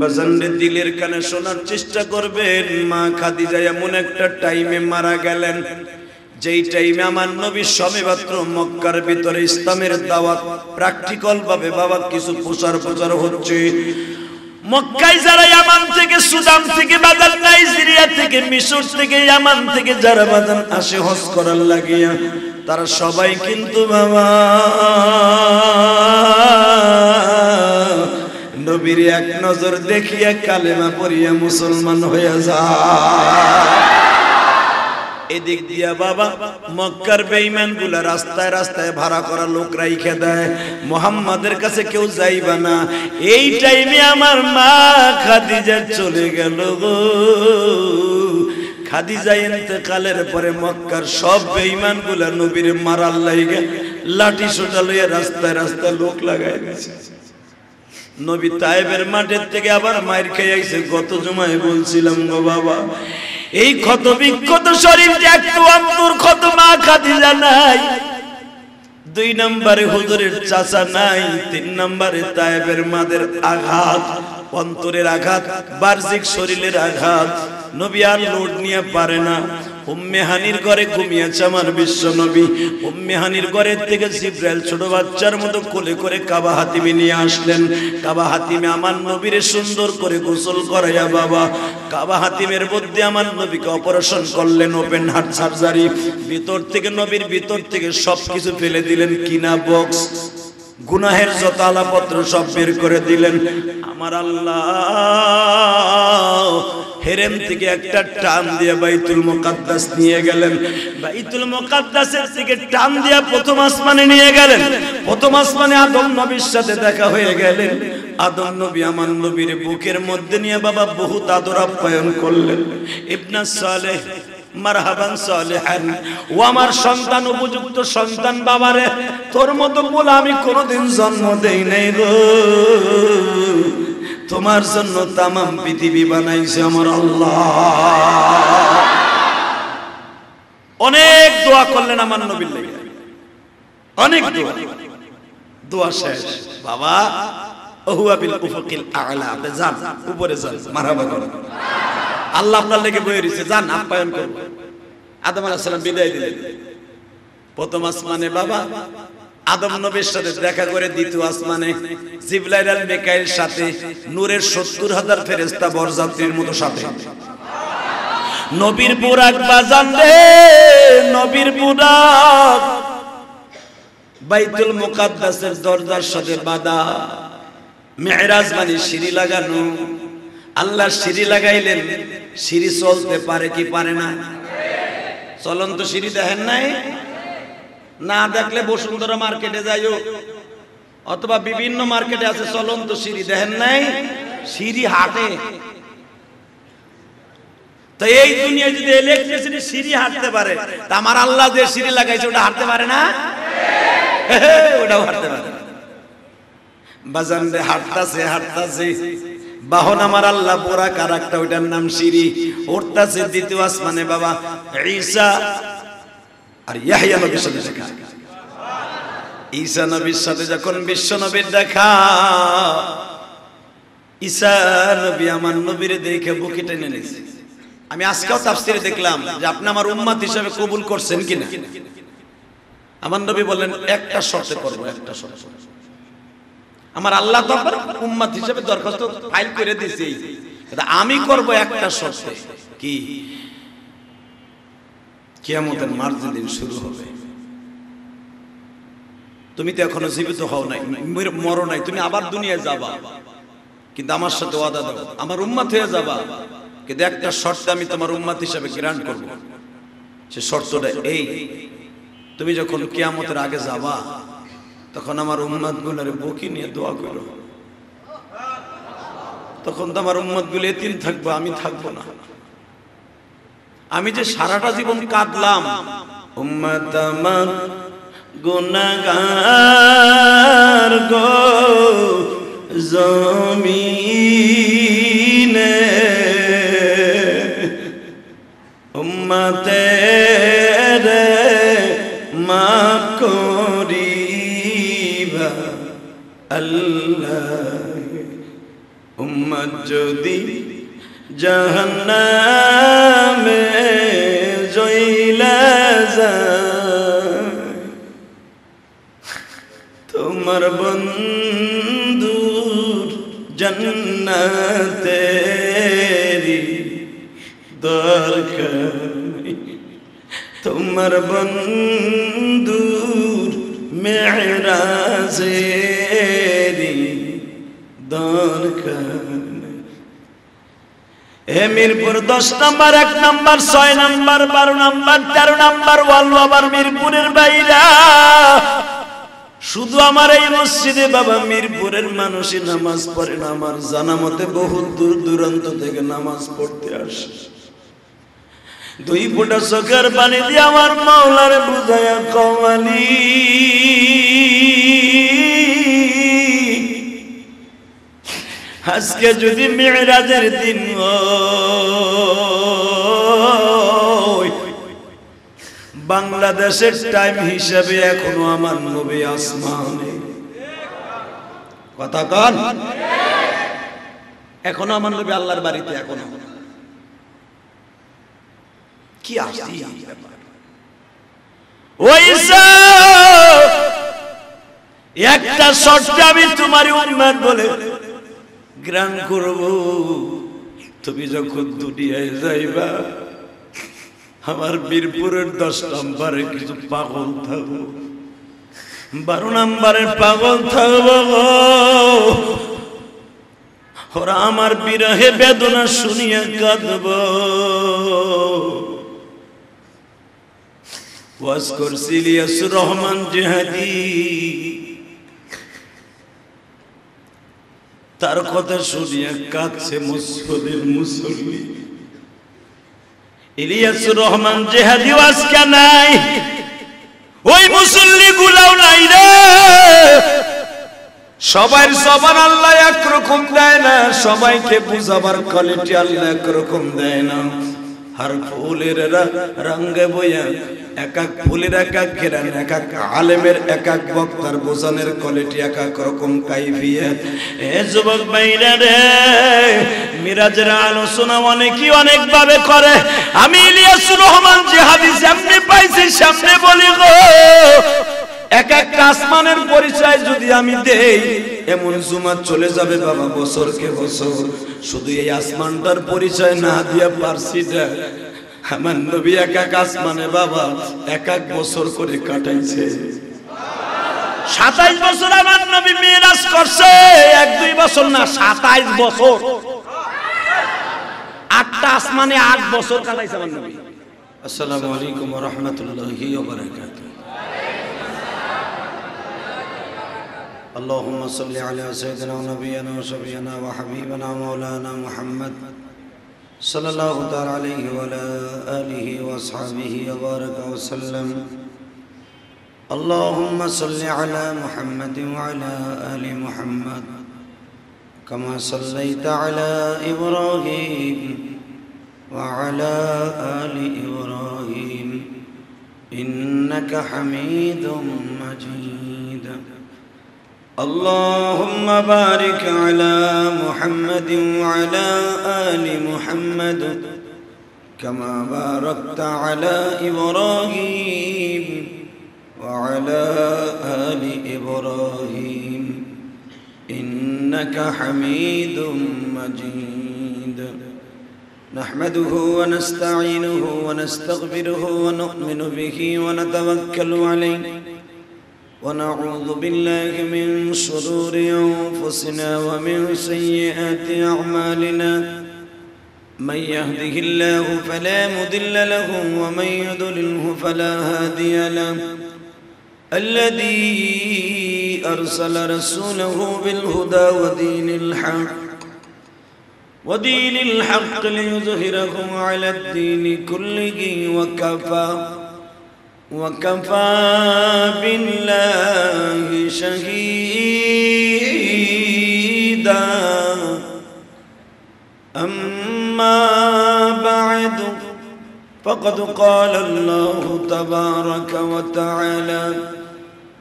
বাজানরে দিলের কানে শোনার চেষ্টা করবেন মা খাদিজা এমন একটা টাইমে মারা গেলেন যেই টাইমে আমার নবী সবেমাত্র মক্কার ভিতরে ইসলামের দাওয়াত প্র্যাকটিক্যাল ভাবে বাবা কিছু প্রচার হচ্ছে। মক্কায় যারা ইয়ামান থেকে সুদান থেকে বাজার নাইজেরিয়া থেকে মিশর থেকে ইয়ামান থেকে যারা বাজার আসে হজ করার লাগিয়া তারা সবাই কিন্তু বাবা নবীর এক নজর দেখিয়া কালেমা পড়িয়া মুসলমান হইয়া যায়। এদিক দিয়া বাবা মক্কার বেঈমানগুলা রাস্তায় রাস্তায় ভাড়া করা লোক রাইখে দেয় মুহাম্মাদের কাছে কেউ যাইবা না। এই টাইমে আমার মা খাদিজা চলে গেল গো। খাদিজা ইন্তেকালের পরে মক্কার সব বেঈমানগুলা নবীর মারার লাগা লাঠি সোটা লইয়া রাস্তায় রাস্তায় লোক লাগাই দিয়েছে। নবী তায়েবের মাঠের থেকে আবার মায়ের খেয়ে আইছে। গত জুমায় বলছিলাম গো বাবা এই ক্ষত বিক্ষত শরীর একটু অন্তর ক্ষত মা খাদিজা নাই, দুই নম্বরে হুজুরের চাচা নাই, তিন নম্বরে তায়েবের মাদের আঘাত অন্তরের আঘাত বার্ষিক শরীরের আঘাত। নবী আর লোড নিয়ে পারে না। উম্মে হানির ঘরে ঘুমিয়েছে আমার বিশ্ব নবী। উম্মে হানির ঘরের থেকে জিবরাইল ছোট বাচ্চার মতো কোলে করে কাবা হাতিমে নিয়ে আসলেন। কাবা হাতিমে আমার নবীর সুন্দর করে গোসল করাইয়া বাবা কাবা হাতিমের মধ্যে আমার নবীকে অপারেশন করলেন, ওপেন হার্ট সার্জারি। ভিতর থেকে নবীর ভিতর থেকে সব কিছু ফেলে দিলেন, কিনা বক্স গুনাহের যত আলাপত্র সব বের করে দিলেন। আমার আল্লাহ হেরেম থেকে একটা টান দিয়ে বাইতুল মুকাদ্দাস নিয়ে গেলেন। বাইতুল মুকাদ্দাসের থেকে টান দিয়ে প্রথম আসমানে নিয়ে গেলেন। প্রথম আসমানে আদম নবীর সাথে দেখা হয়ে গেলেন। আদম নবী আমার নবীর বুকের মধ্যে নিয়ে বাবা বহুত আদর আপ্যায়ন করলেন। ইবনে সালেহ মারহাবান সালেহান, ও আমার সন্তান উপযুক্ত সন্তান বাবারে, তোর মতো বলে আমি কোনোদিন জন্ম দেই নাই গো, তোমার জন্য তামাম পৃথিবী বানাইছে আমার আল্লাহ। অনেক দোয়া করলেন আমার নবীর লাগি, অনেক দোয়া। দোয়া শেষ বাবা হুয়া বিল উফুকিল আ'লা, যান উপরে যান, মারহাবা করুন, আল্লাহ আপনার লেগে বয়ে রয়েছে, যান আপ্যায়ন করব। আদম আলাইহিস সালাম বিদায় দিলেন। প্রথম আসমানে বাবা আদম নবীর সাথে দেখা করে দ্বিতীয় আসমানে জিবরাইল আর মিকাইল সাথে নূরের ৭০,০০০ ফেরেশতা বরযাত্রীর মতো সাথে। নবীর বুরাক বাজান রে, নবীর বুরাক বাইতুল মুকাদ্দাসের দরজার সাথে বাঁধা, মিরাজ মানে সিঁড়ি লাগানো। আল্লাহ সিঁড়ি লাগাইলেন, সিঁড়ি চলতে পারে কি পারে না? চলন্ত সিঁড়ি দেখেন নাই? না দেখলে বসুন্ধরা মার্কেটে যাইও, অথবা বিভিন্ন মার্কেটে আছে চলন্ত সিঁড়ি, দেখেন নাই? সিঁড়ি হাঁটে। তো এই দুনিয়ায় যদি ইলেকট্রিসিটি সিঁড়ি হাঁটতে পারে, তা আমার আল্লাহ যে সিঁড়ি লাগাইছে ওটা হাঁটতে পারে না? ওটাও হাঁটতে পারে। বাজান রে হাঁটতাছে হাঁটতাছে বাহন আমার আল্লাহ বোরা কার একটা ওইটার নাম সিঁড়ি, উঠতাছে দ্বিতীয় আসমানে বাবা ঈসা আর ইয়াহইয়া নবীর সাথে দেখা। ঈসা নবীর সাথে যখন বিশ্ব নবীর দেখা, ঈসা নবী আমার নবীর দেখে বুকে টেনে নিয়েছে। আমি আজকেও তাফসিরে দেখলাম যে আপনি আমার উম্মত হিসেবে কবুল করছেন কিনা। আমার নবী বলেন একটা শর্তে করবো, একটা শর্তে। আমার আল্লাহ তো আমার উম্মত হিসেবে দরখাস্ত ফাইল করে দিয়েছে, আমি করব একটা শর্তে। কি? কিয়ামতের মারজি দিন শুরু হবে, তুমি তো এখনো জীবিত হও নাই, মরো নাই, তুমি আবার দুনিয়ায় যাবা, কিন্তু আমার সাথে ওয়াদা দাও, আমার উম্মত হয়ে যাবা, কিন্তু একটা শর্ত আমি তোমার উম্মত হিসেবে গ্রান্ট করব। সে শর্তটা এই, তুমি যখন কিয়ামতের আগে যাবা তখন আমার উম্মত গুলারে বকি নিয়ে দোয়া করো। তখন তো আমার উম্মত গুলো এতিম থাকবো, আমি থাকবো না। আমি যে সারাটা জীবন কাঁদলাম, উম্মত আমার গুনাহগার গো জমিনে, উম্মতে রে মাফ করিবা আল্লাহ, উম্মত যদি জাহান্নামে জ্বলা যায় তোমার বন্ধু জান্নাতে দরকার তোমার বন্ধু মেরাজে দরকার। মিরপুর 10 নম্বর 1 নম্বর 6 নম্বর 12 নম্বর 13 নম্বর ওয়ালওয়ার মিরপুরের বাইরা শুধু আমার এই মসজিদে বাবা মিরপুরের মানুষই নামাজ পড়ে না। আমার জানামতে বহুত দূর দূরান্ত থেকে নামাজ পড়তে আসে। দুই ফোঁটা চোখের পানি দিয়ে আমার মাওলারে বুঝায়া কওয়ালি আজকে যদি মিরাজের দিন হয় বাংলাদেশের টাইম হিসাবে এখনো আমার নবী আসমানে, কথা কন এখনো আমার নবী আল্লাহর বাড়িতে এখনো কি আসি ওইসা একটা শর্তে আমি তোমার উম্মত বলে গ্রাম করব। তুমি যখন দুনিয়ায় যাইবা আমার বীরপুরের 10 নম্বরে কিছু পাগল থাকবো, 12 নম্বরের পাগল থাকবো, ওরা আমার বিরহে বেদনা শুনিয়া কাঁদব। ওয়াজ করছি ইলিয়াছুর রহমান জিহাদী, তার কথা শুনিয়া কাঁদছে মসজিদের মুসল্লি। ইলিয়াছুর রহমান জিহাদী আজকে নাই, ওই মুসল্লি গুলাও নাই রে। সবার জবান আল্লাহ একরকম দেয় না, সবাইকে বুঝাবার কোয়ালিটি আল্লাহ একরকম দেয় না। আর ফুলের রঙে বইয়া এক এক ফুলের এক এক ঘেরান, এক এক আলেমের এক এক বক্তার বোঝানোর কোয়ালিটি এক এক রকম কাইফিয়ত। এ যুবক ভাইরা রে, মিরাজের আলোচনা অনেকেই অনেক ভাবে করে। আমি ইলিয়াছুর রহমান জিহাদী সামনে পাইছি সামনে বলি গো, এক এক আসমানের পরিচয় যদি আমি দেই এমন জুমা চলে যাবে বাবা বছরকে বছর। শুধু এই আসমানটার পরিচয় না দিয়া পারছি না। আমার নবী এক এক আসমানে বাবা এক এক বছর করে কাটাইছে। 27 বছর আমার নবী মিরাজ করছে, 1-2 বছর না, 27 বছর। 8টা আসমানে 8 বছর কাটাইছে আমার নবী। আসসালামু আলাইকুম ওয়া রাহমাতুল্লাহি ওয়া বারাকাতুহু। اللهم صل على سيدنا ونبينا وشفيعنا وحبيبنا مولانا محمد صلى الله تعالى عليه وعلى آله وصحبه وبارك وسلم. اللهم صل على محمد وعلى آل محمد كما صليت على إبراهيم وعلى آل إبراهيم إنك حميد مجيد. اللهم بارك على محمد وعلى آل محمد كما باركت على إبراهيم وعلى آل إبراهيم إنك حميد مجيد. نحمده ونستعينه ونستغفره ونؤمن به ونتوكل عليه ونعوذ بالله من شرور أنفسنا ومن سيئات أعمالنا. من يهده الله فلا مضل له ومن يضلله فلا هادي له. الذي أرسل رسوله بالهدى ودين الحق ليظهره على الدين كله وكفى بالله شهيدا. أما بعد فقد قال الله تبارك وتعالى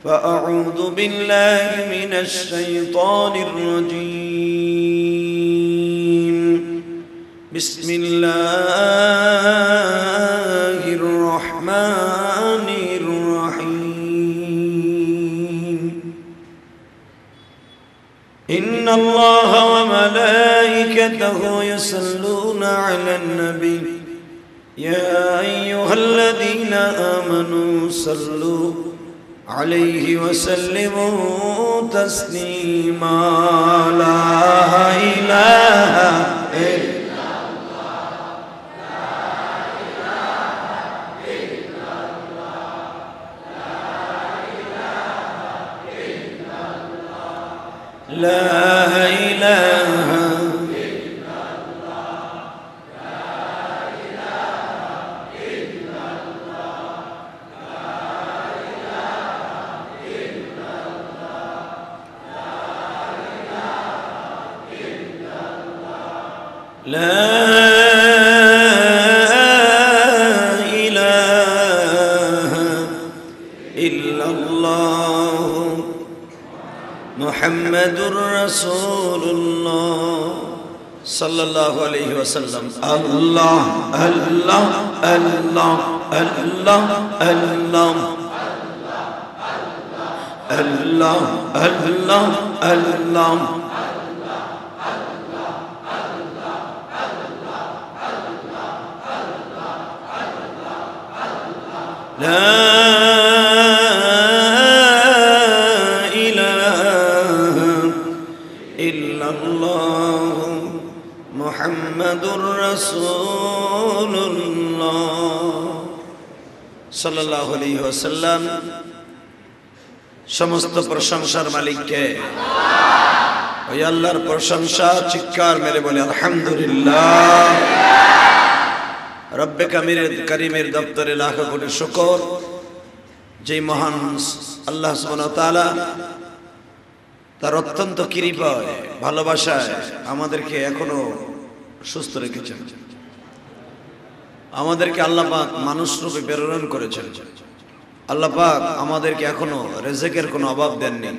فأعوذ بالله من الشيطان الرجيم. बिस्मिल्लाहिर रहमानिर रहीम इन्नल्लाहा व मलाइकतहु यसल्लूना अलन नबी या अय्युहल्लज़ीना आमनू सल्लू अलैहि व सल्लिमू तस्लीमा ला इलाहा इल्लल्लाह لا إله إلا الله لا إله إلا الله لا إله إلا الله لا إله إلا الله لا إله إلا الله मुहम्मदुर रसूलुल्लाह सल्लल्लाहु अलैहि वसल्लम। अल्लाह अल्लाह अल्लाह अल्लाह अल्लाह अल्लाह अल्लाह अल्लाह ला मुहम्मदुर रसूलुल्लाह सल्लल्लाहु अलैहि वसल्लम। समस्त प्रशंसार मालिक के अल्लाह। अल्लाहर प्रशंसा चिक्कार मेरे बोले अल्हम्दुलिल्लाह। रब्बे करीमेर दफ्तरे लाखो कोटी शुक्र जे महान अल्लाह सुब्हानाहु व तआला तार अत्यंत कृपाय ভালোবাসায় আমাদেরকে এখনো সুস্থ রেখেছেন, আমাদেরকে আল্লাহ পাক মানুষ রূপে প্রেরণ করেছেন। আল্লাহ পাক আমাদেরকে এখনো রিজিকের কোনো অভাব দেননি।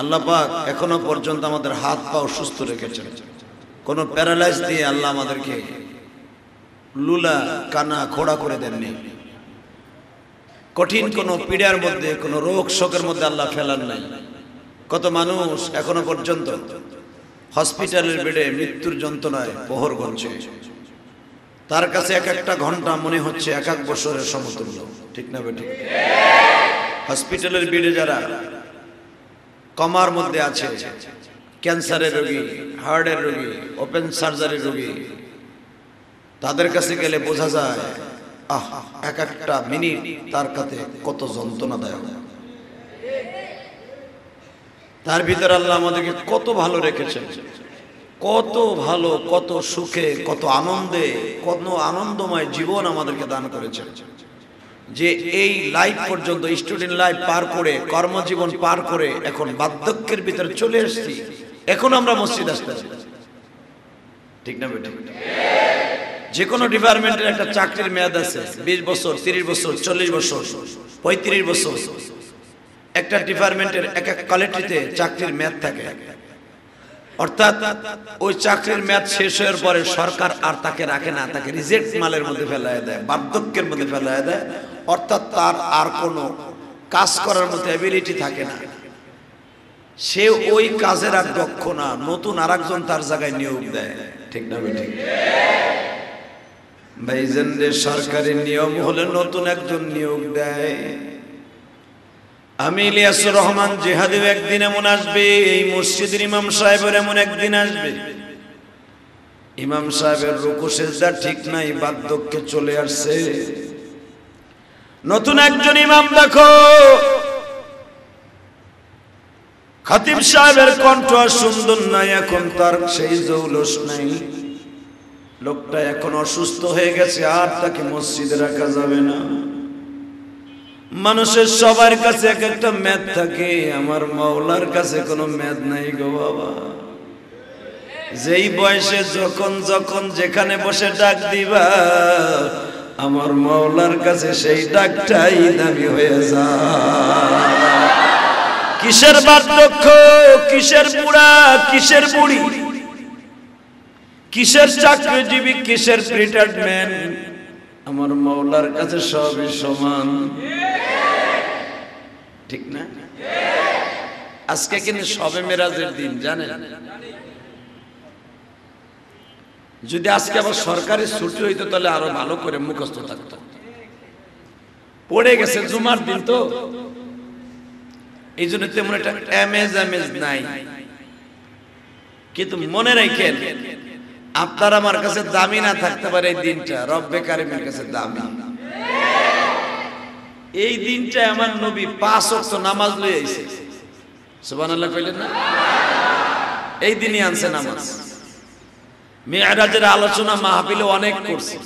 আল্লাহ পাক এখনো পর্যন্ত আমাদের হাত পা সুস্থ রেখেছেন। কোনো প্যারালাইজ দিয়ে আল্লাহ আমাদেরকে লুলা কানা খোড়া করে দেননি। কঠিন কোনো পীড়ার মধ্যে কোনো রোগ শোকের মধ্যে আল্লাহ ফেলান নাই। কত মানুষ এখনো পর্যন্ত হসপিটালের বেডে মৃত্যুর যন্ত্রণায় প্রহর গুনছে। তার কাছে এক একটা ঘন্টা মনে হচ্ছে এক এক বছরের সমতুল্য, ঠিক না বেটি? হসপিটালের বেডে যারা কমার মধ্যে আছে, ক্যান্সারের রোগী, হার্টের রোগী, ওপেন সার্জারির রোগী, তাদের কাছে গেলে বোঝা যায় আহ এক একটা মিনিট তার কাছে কত যন্ত্রণাদায়ক। তার ভিতরে আল্লাহ আমাদেরকে কত ভালো রেখেছেন, কত ভালো, কত সুখে, কত আনন্দে, কত আনন্দময় জীবন আমাদেরকে দান করেছেন। যে এই লাইফ পর্যন্ত স্টুডেন্ট লাইফ পার করে কর্মজীবন পার করে এখন বার্ধক্যের ভিতরে চলে এসেছি, এখন আমরা মসজিদ আসতেছি, ঠিক না বেটা? যে কোনো ডিপার্টমেন্টের একটা চাকরির মেয়াদ আছে 20 বছর, 30 বছর, 40 বছর, 35 বছর। একটা ডিপার্টমেন্টের এক এক কোয়ালিটিতে চাকরির মেয়াদ থাকে, অর্থাৎ ওই চাকরির মেয়াদ শেষ হওয়ার পরে সরকার আর তাকে রাখে না, তাকে রিজেক্ট মালের মধ্যে ফেলায় দেয়, বার্ধক্যের মধ্যে ফেলায় দেয়। অর্থাৎ তার আর কোনো কাজ করার মতো অ্যাবিলিটি থাকে না, সে ওই কাজের আর দক্ষ না, নতুন আর একজন তার জায়গায় নিয়োগ দেয়, ঠিক না বেটি? ভাইজানদের সরকারি নিয়ম হলে নতুন একজন নিয়োগ দেয়। আমি ইলিয়াছুর রহমান জিহাদী একদিন এমন আসবে, এই মসজিদের ইমাম সাহেবের এমন একদিন আসবে, ইমাম সাহেবের রুকু সিজদা ঠিক নাই, বার্ধক্যে চলে আসছে। নতুন একজন ইমাম দেখো, খতিব সাহেবের কণ্ঠ সুন্দর নাই, এখন তার সেই জৌলুস নাই, লোকটা এখন অসুস্থ হয়ে গেছে, আর তাকে মসজিদে রাখা যাবে না। মানুষের সবার কাছে এক একটা মেদ থাকে, আমার মাওলার কাছে কোনো মেদ নাই গো বাবা। যেই বয়সে যখন যেখানে বসে ডাক দিবা, আমার মাওলার কাছে সেই ডাকটাই দাবি হয়ে যায়। কিসের বার্ধক্য, কিসের বুড়া, কিসের বুড়ি, কিসের চাকরিজীবী কিসের রিটায়ারমেন্ট আমার মাওলার কাছে সবই সমান ঠিক না ঠিক আজকে কিন্তু সবে মেরাজের দিন জানেন যদি আজকে আবার সরকারি ছুটি হইতো তাহলে আরো ভালো করে মুখস্থ থাকতো পড়ে গেছে জুমার দিন তো এইজন্য তেমন একটা এমএজ নাই কিন্তু মনে রাখেন আপনার আমার কাছে দামি না থাকতে পারে এই দিনটা রব্বে কারিমের কাছে দামি এই দিনটা আমার নবী পাঁচ ওয়াক্ত নামাজ লয়ে আইছে সুবহানাল্লাহ কইলেন না এই দিনই আনছে নামাজ মিরাজের আলোচনা মাহফিলে অনেক করছে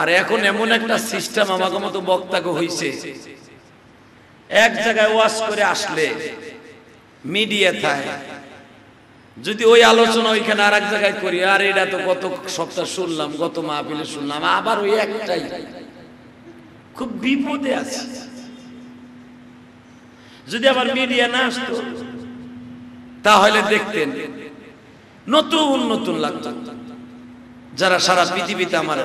আর এখন এমন একটা সিস্টেম আমাগো মতো বক্তাকে হইছে এক জায়গায় ওয়াজ করে আসলে মিডিয়া থাকে যদি ওই আলোচনা ওইখানে আরেক জায়গায় করি আর এটা তো গত সপ্তাহ শুনলাম গত মাহফিলে শুনলাম আবার ওই একটাই খুব বিপদে আছে যদি আবার মিডিয়া না আসতো তাহলে দেখতেন নতুন নতুন লাগতো যারা সারা পৃথিবীতে আমার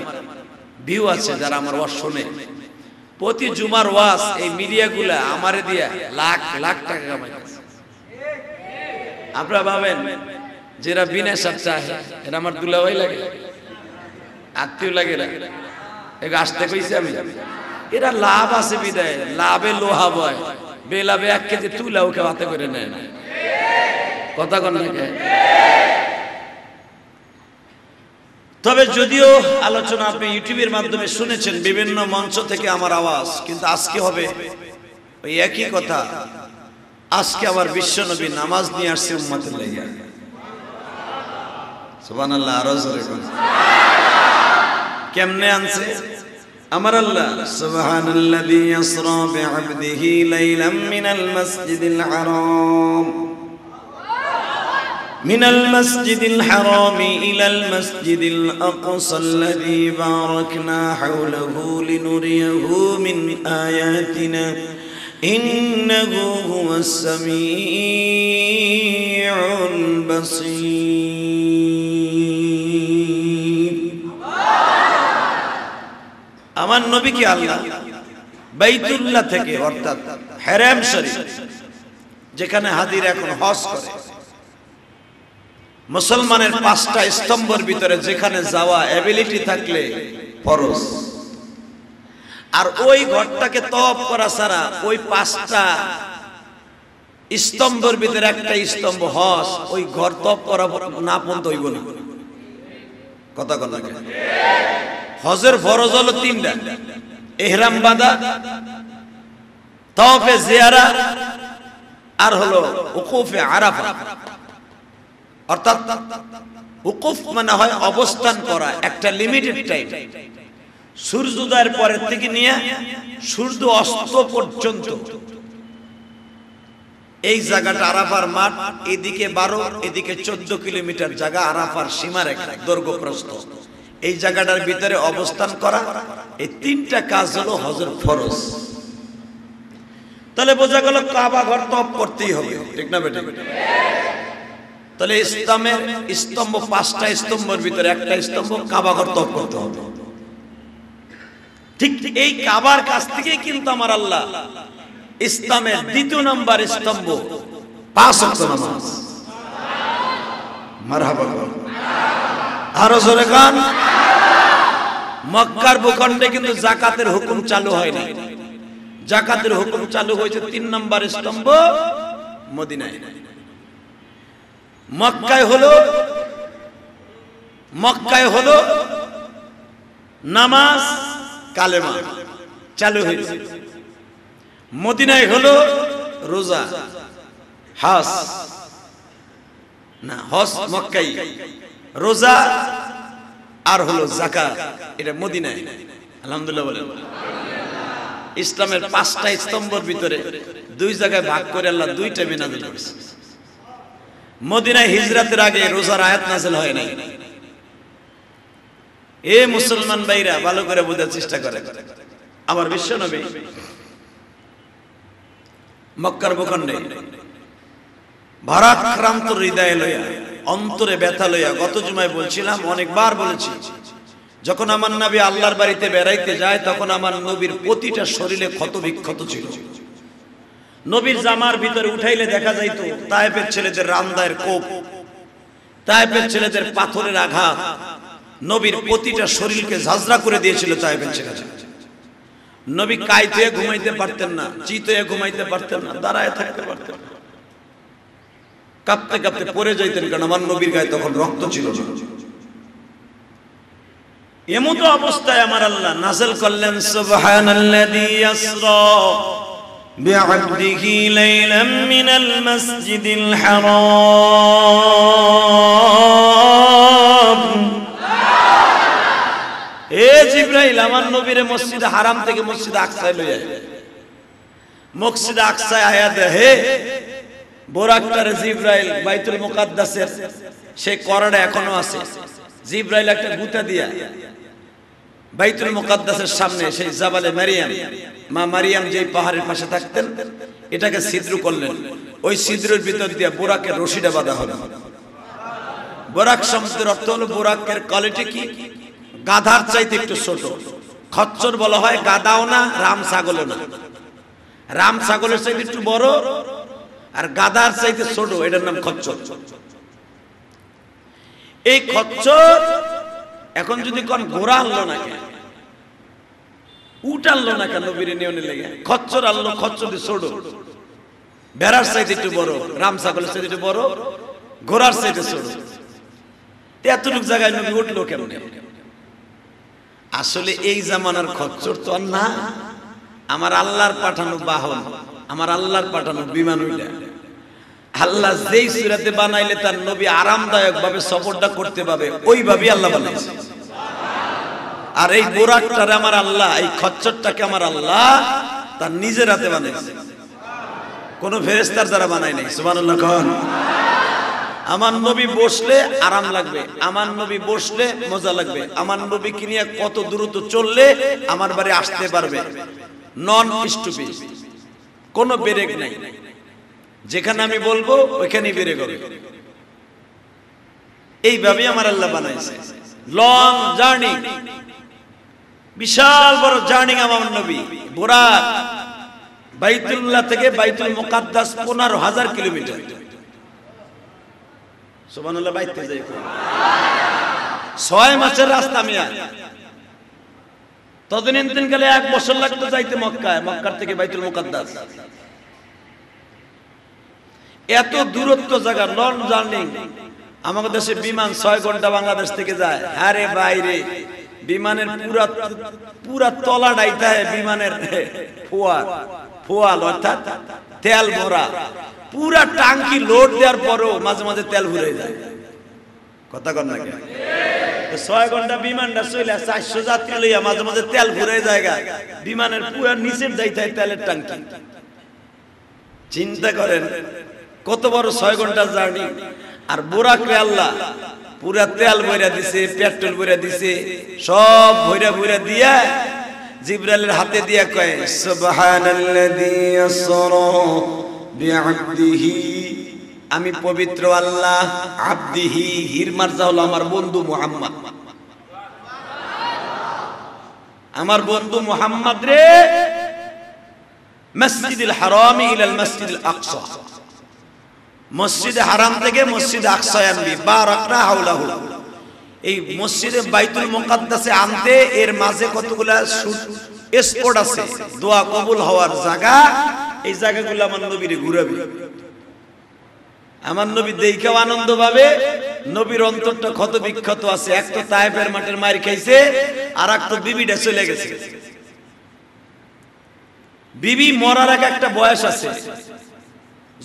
ভিউ আছে যারা আমার ওয়াজ শুনে প্রতি জুমার ওয়াজ এই মিডিয়াগুলা আমারে দিয়া লাখ লাখ টাকা কামায় अपना भावें जरा बिना सच्चा है एरा हमार दुलावाई लगे आत्मीय लगे एक आस्ते कोई से हमें एरा लाभ आसे भी दे लाभे लोहा बॉय बेला बे आके जे तू लाओ के बातें करेने कोता करने के तबे जोधियो आलोचना आपने यूट्यूब एर माध्यमे सुने चें विभिन्न मंचों थे के हमारा आवाज किंतु आज के हो बे ये क्या कोता আজকে আবার বিশ্ব নবী নামাজ নিয়ে আসছে উম্মতের লাইয়া সুবহানাল্লাহ আর জোরে বলেন সুবহানাল্লাহ কেমনে আনছে আমার আল্লাহ সুবহানাল্লাযী ইসরা বিআবদিহি লাইলাম মিনাল মসজিদিল হারাম ইলাল মসজিদিল আকসাল্লাযী বারাকনা হাওলাহু লিনুরিয়াহু মিন আয়াতিনা إنه هو السميع البصير আমার নবীকে আল্লাহ বাইতুল্লাহ থেকে অর্থাৎ হারাম শরীফ যেখানে হাজিরা এখন হজ করে মুসলমানের পাঁচটা স্তম্ভের ভিতরে যেখানে যাওয়া এবিলিটি থাকলে ফরজ আর ওই ঘরটাকে তওয়াফ করা ছাড়া ওই পাঁচটা স্তম্ভের ভিতরে একটা স্তম্ভ হস ওই ঘর তওয়াফ করা না পর্যন্ত হইব না কথা কথা ঠিক হজের ফরজ হলো তিনটা ইহরাম বাঁধা তওয়াফে জিয়ারা আর হলো উকুফে আরাফা অর্থাৎ উকুফ মানে হয় অবস্থান করা একটা লিমিটেড টাইম सूर्योदय पर सूर्य अस्त पर्यंत जगह आराफार माठ एदिके 12 एदिके 14 किलोमीटर जगह आराफार सीमा रेखा दैर्घ्य प्रस्थ এই জায়গাটার ভিতরে অবস্থান করা এই তিনটা কাজ হলো হজের ফরজ তাহলে বোঝা গেল কাবা ঘর তওয়াফ করতেই হবে ঠিক না বেটা ঠিক তাহলে ইসলামের স্তম্ভ পাঁচটা স্তম্ভের ভিতরে একটা স্তম্ভ কাবা ঘর তওয়াফ করতে হবে ঠিক ঠিক এই কাবার কাছ থেকে কিন্তু আমার আল্লাহ ইসলামের দ্বিতীয় নাম্বার স্তম্ভ পাঁচ ওয়াক্ত নামাজ সুবহানাল্লাহ মারহাবা মারহাবা আর জোরে গান মারহাবা মক্কার ভূখণ্ডে কিন্তু যাকাতের হুকুম চালু হয়নি যাকাতের হুকুম চালু হয়েছে তিন নাম্বার স্তম্ভ মদিনায় মক্কায় হলো নামাজ কালেমা চালু হয়েছে মদিনায় হলো রোজা হজ না হজ মক্কায় রোজা আর হলো যাকাত এটা মদিনায় আলহামদুলিল্লাহ বলেন আলহামদুলিল্লাহ ইসলামের পাঁচটা স্তম্ভের ভিতরে দুই জায়গায় ভাগ করে আল্লাহ দুইটা বিনাজিল করেছে মদিনায় হিজরতের আগে রোজার আয়াত নাযিল হয় নাই এ মুসলমান ভাইরা ভালো করে বোঝার চেষ্টা করেন আমার বিশ্ব নবী মক্কার ভূখণ্ডে ভারাক্রান্ত হৃদয় লইয়া অন্তরে ব্যথা লইয়া গত জুমায় বলছিলাম, অনেকবার বলেছি, যখন আমার নবী আল্লাহর বাড়িতে বেড়াইতে যায় তখন আমার নবীর প্রতিটা শরীরে ক্ষত বিক্ষত ছিল। নবীর জামার ভিতরে উঠাইলে দেখা যাইত তায়েফের ছেলেদের রামদায়ের কোপ, তায়েফের ছেলেদের পাথরের আঘাত। নবীর প্রতিটা শরীরকে ঝাঁঝরা করে দিয়েছিল তায়েফের ছেলেরা। নবী কাইতে ঘুমাইতে পারতেন না, চিতে ঘুমাইতে পারতেন না, দাঁড়ায় থাকতে পারতেন না, কাঁপতে কাঁপতে পড়ে যাইতেন, কারণ আমার নবীর গায়ে তখন রক্ত ছিল। এমন তো অবস্থায় আমার আল্লাহ নাযিল করলেন, সুবহানাল্লাযী ইয়াসরা বিআবদিহি লাইলাম মিনাল মাসজিদিল হারাম। এ জিবরাইল আমার নবীরে মসজিদে হারাম থেকে মসজিদে আকসায় লইয়া যায়। মসজিদে আকসায় আয়া দেহে বোরাকটার জিবরাইল বাইতুল মুকাদ্দাসের সেই করাটা এখনো আছে। জিবরাইল একটা গুতা দিয়া বাইতুল মুকাদ্দাসের সামনে সেই জাবালে মারিয়াম, মা মারিয়াম যে পাহাড়ের পাশে থাকতেন, এটাকে ছিদ্র করলেন। ওই ছিদ্রের ভিতর দিয়ে বোরাকের রশিটা বাঁধা হলো। বোরাক শব্দের অর্থ হলো, বোরাকের কোয়ালিটি কি? গাধার চাইতে একটু ছোট। খচ্চর বলা হয়, গাধাও না, রাম ছাগলও না। রাম ছাগলের চাইতে একটু বড় আর গাধার চাইতে ছোট, এটার নাম খচ্চর। এই খচ্চর এখন যদি কোন ঘোড়া আনলো না কেন, উট আনলো না কেন, নবীর নিয়নে লেগে খচ্চর আনলো, খচ্চর দিয়ে ছোট, ভেড়ার চাইতে একটু বড়, রাম ছাগলের চাইতে একটু বড়, ঘোড়ার চাইতে ছোট। এতটুক জায়গায় নবী উঠলো কেমন? আসলে এই জামানার খচ্চর তো আর না, আমার আল্লাহর পাঠানো বাহন, আমার আল্লাহর পাঠানো বিমান। হইলা আল্লাহ যেই সূরাতে বানাইলে তার নবী আরামদায়ক ভাবে সফরটা করতে পারবে, ওইভাবেই আল্লাহ বানাইছে। আর এই বোরাকটারে আমার আল্লাহ, এই খচ্চরটাকে আমার আল্লাহ তার নিজের হাতে বানাইছে, কোন ফেরেশতার দ্বারা বানাই নাই। সুবহানাল্লাহ কোন! আমার নবী বসলে আরাম লাগবে, আমার নবী বসলে মজা লাগবে, আমার নবীকে নিয়ে কত দ্রুত চললে আমার বাড়ি আসতে পারবে, নন স্টপিস, কোনো ব্রেক নাই। যেখানে আমি বলবো ওইখানেই বেড়ে গেল। এইভাবে আমার আল্লাহ বানাইছে। লং জার্নি, বিশাল বড় জার্নি আমার নবী। বোরাক বাইতুল্লাহ থেকে বাইতুল মুকাদ্দাস 15,000 কিলোমিটার। সুবহানাল্লাহ! বাইতে যাই 6 মাসের রাস্তা মিয়া। ততদিন দিন গেলে 1 বছর লাগতো যাইতে মক্কায়, মক্কার থেকে বাইতুল মুকাদ্দাস। এত দূরত্ব জায়গা, লং জার্নি। আমাদের দেশে বিমান 6 ঘন্টা বাংলাদেশ থেকে যায়। আরে বাইরে বিমানের পুরা পুরা তলা ডাইতে হয়, বিমানের ফুয়াল ফুয়াল অর্থাৎ তেল ভরা, পুরা ট্যাঙ্কি লোড দেওয়ার পরেও মাঝে মাঝে তেল ভরে যায়। কথা কন না কেন? 6 ঘন্টা বিমানটা চলে, 400 যাত্রী লইয়া মাঝে মাঝে তেল ভরে যায়। বিমানের পুরা নিচের যাইতে হয় তেলের ট্যাঙ্কি। চিন্তা করেন কত বড় 6 ঘন্টা জার্নি। আর বোরাকে আল্লাহ পুরা তেল ভরা দিছে, পেট্রোল ভরা দিছে, সব ভরা ভরা দিয়া জিবরাইলের হাতে দিয়া কয়, সুবহানাল্লাযী ইয়াসরা বিআবদিহি, আমি পবিত্র আল্লাহ। আবদিহি হির মারজা হলো আমার বন্ধু মুহাম্মদ। আমার বন্ধু মুহাম্মদ রে মসজিদুল হারাম ইলাল মসজিদুল আকসা, মসজিদে হারাম থেকে মসজিদে আকসায় আনবি। বারাকনা হাওলাহু, এই মসজিদে বাইতুল মুকাদ্দাসে আনতে এর মাঝে কতগুলা স্পট আছে দোয়া কবুল হওয়ার জায়গা। এই জায়গাগুলো আমার নবীরে ঘুরাবি। আমার নবী দেইখাও আনন্দ পাবে। নবীর অন্তরটা ক্ষত বিক্ষত আছে। এক তো তায়েফের মাঠের মার খাইছে, আর এক তো বিবিটা চলে গেছে। বিবি মরার একটা বয়স আছে।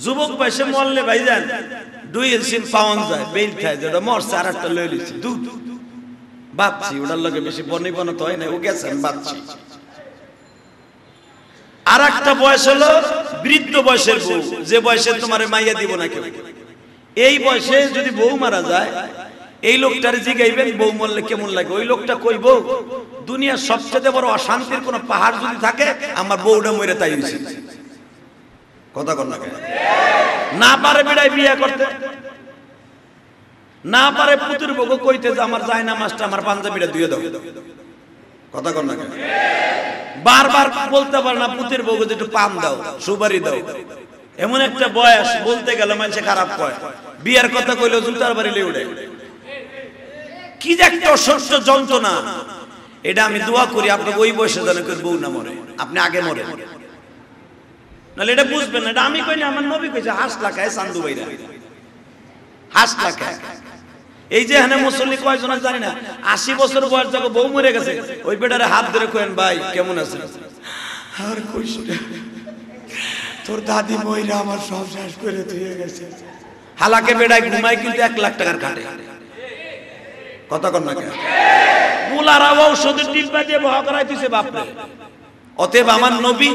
যুবক বয়সে মরলে ভাইজান 2 ইঞ্চি পাওয়ান যায়, বেল খায়। যেটা মরছে আর একটা লয়ে লিছি, দুধ বাচ্চি, ওটার লগে বেশি বনি বনত হয় না, ও গেছে বাচ্চি। আর একটা বয়স হলো বৃদ্ধ বয়সের বউ, যে বয়সে তোমার মাইয়া দিব না কেউ। এই বয়সে যদি বউ মারা যায়, এই লোকটার জিগাইবেন বউ মরলে কেমন লাগে। ওই লোকটা কইব, দুনিয়ার সবচেয়ে বড় অশান্তির কোন পাহাড় যদি থাকে, আমার বউটা মরে তাই হয়েছে। কথা কন না কেন? না পারে বিড়াই বিয়ে করতে, না পারে পুতুর বগো কইতে যে আমার জায়না মাছটা আমার পাঞ্জাবিটা দিয়ে দাও, কথা কর না কেন? বারবার বলতে পারে না পুতুর বগো যে একটু পান দাও, সুপারি দাও। এমন একটা বয়স বলতে গেলে মানুষে খারাপ কয়, বিয়ার কথা কইলেও জুতার বাড়ি লে উঠে। কি যে একটা অসহ্য যন্ত্রণা, এটা আমি দোয়া করি আপনাকে ওই বয়সে যেন কেউ বউ না মরে, আপনি আগে মরে। নাহলে এটা বুঝবেন না, এটা আমি কই না, আমার নবী কইছে। হাস লাগায় চান্দু ভাইরা, হাস লাগায়। এই যে এখানে মুসল্লি কয়জন আছে জানি না, ৮০ বছর বয়স যখন বউ মরে গেছে, ওই বেটারে হাত ধরে কইেন, ভাই কেমন আছেন? আর কইছ না, তোর দাদি মইরা আমার সব শেষ করে দিয়ে গেছে। হালাকে বেড়ায় ঘুমায় কিন্তু 1 লাখ টাকার খাটে, কথা কর না কেন? বুলারা ঔষধের ডিব্বা দিয়ে বহা করাইতেছে বাপরে। অতএব আমার নবী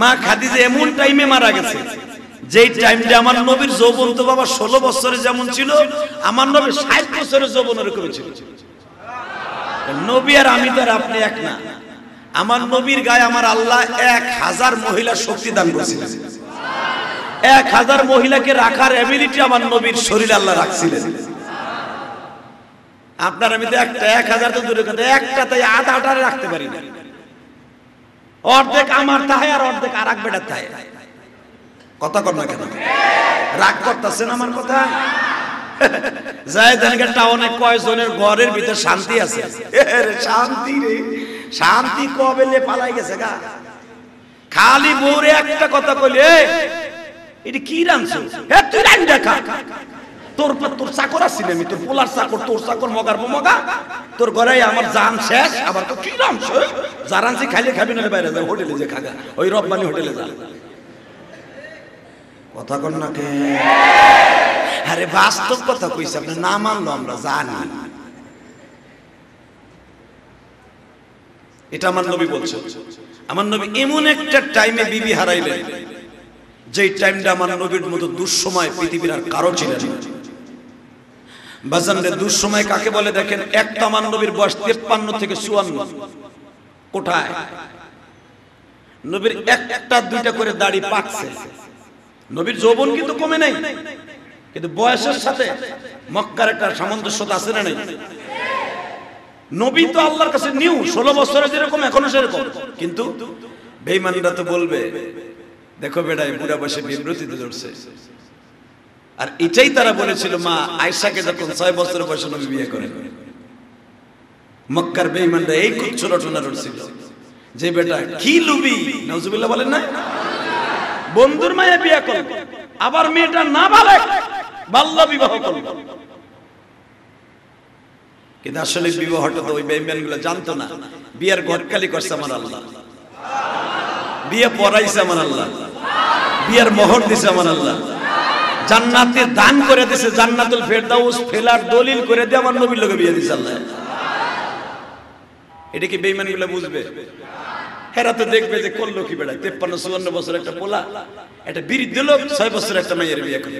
মা খাদিজা এমন টাইমে মারা গেছে যেই টাইমটা আমার নবীর যৌবন তো বাবা ১৬ বছরে যেমন ছিল, আমার নবী ৬০ বছরের যৌবন এরকম ছিল। নবী আর আমি তো আর আপনি এক না। আমার নবীর গায়ে আমার আল্লাহ 1000 মহিলার শক্তি দান করেছিলেন। 1000 মহিলাকে রাখার এবিলিটি আমার নবীর শরীরে আল্লাহ রাখছিলেন। আপনার আমি তো একটা 1000 তো দূরে কথা, একটা তাই আধাটারে রাখতে পারি না। অর্ধেক আমার তাহে আর অর্ধেক আর এক বেটার তাহে, কথা কর না কেন? রাগ করতেছেন আমার কথা? জায়দানকে টাউনে কয়জনের ঘরের ভিতর শান্তি আছে? শান্তি রে শান্তি কবে লে পালাই গেছে গা। খালি বউরে একটা কথা কইলে, এটা কি রানছো? হে তুই রান দেখা, তোর পর তোর চাকর আসছিল, আমি তোর পোলার চাকর, তোর চাকর মগার মগা, তোর ঘরে আমার জান শেষ। আবার তো কি রানছো? জারানছি খাইলে খাবি, না বাইরে যা হোটেলে যে খাগা, ওই রব্বানি হোটেলে যা, কথা কর না কে? আরে বাস্তব কথা কইছে, আপনি না মানলো আমরা জানি। এটা আমার নবী বলছে। আমার নবী এমন একটা টাইমে বিবি হারাইলেন যেই টাইমটা আমার নবীর মতো দুঃসময় পৃথিবীর আর কারো ছিল না। বাজানদের দুঃসময় কাকে বলে দেখেন, একটা আমার নবীর বয়স ৫৩ থেকে ৫৪। কোথায় নবীর একটা দুইটা করে দাড়ি পাকছে। নবীর যৌবন কিন্তু কমে নাই, কিন্তু বয়সের সাথে মক্কার একটা সামঞ্জস্যতা আছে না নাই? নবী তো আল্লাহর কাছে নিউ, ১৬ বছরে যেরকম এখনো সেরকম। কিন্তু বেঈমানরা তো বলবে, দেখো বেটায় বুড়া বয়সে বিব্রতিতে জড়ছে। আর এটাই তারা বলেছিল মা আয়েশাকে যখন ৬ বছর বয়সে নবী বিয়ে করেন। মক্কার বেঈমানরা এই কুচ্ছ রটনা রটছিল যে বেটা কি লুবি, নাউজুবিল্লাহ বলেন না, বন্ধুর মায়ে বিয়ে করল, আবার মেয়েটা না ভালো বাল্য বিবাহ করল। কিন্তু আসলে বিবাহটা তো ওই বেঈমানগুলো জানতো না। বিয়ের ঘটকালি করছে আমার আল্লাহ, বিয়ে পড়াইছে আমার আল্লাহ, বিয়ের মোহর দিছে আমার আল্লাহ, জান্নাতে দান করে দিছে, জান্নাতুল ফেরদাউস ফেলার দলিল করে দিয়ে আমার নবীর লগে বিয়ে দিছে আল্লাহ। এটা কি বেঈমানগুলো বুঝবে? হেরা তো দেখবে যে করলো কি বেড়ায়, ৫৩-৫৪ বছর একটা পোলা, একটা বৃদ্ধ লোক ৬ বছর একটা মেয়ের বিয়ে করে।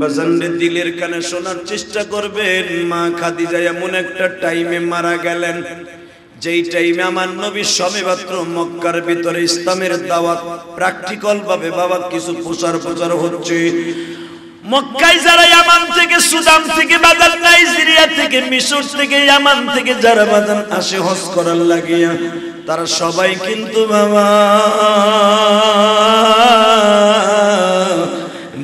বাজানদের দিলের কানে শোনার চেষ্টা করবেন, মা খাদিজা এমন একটা টাইমে মারা গেলেন যেই টাইমে আমার নবী সবেমাত্র মক্কার ভিতরে ইসলামের দাওয়াত প্র্যাকটিক্যাল ভাবে বাবা কিছু প্রচার হচ্ছে। মক্কায় যারা ইয়ামান থেকে, সুদান থেকে, বাজার নাইজেরিয়া থেকে, মিশর থেকে, ইয়ামান থেকে যারা বাজান আসে হজ করার লাগিয়া, তারা সবাই কিন্তু বাবা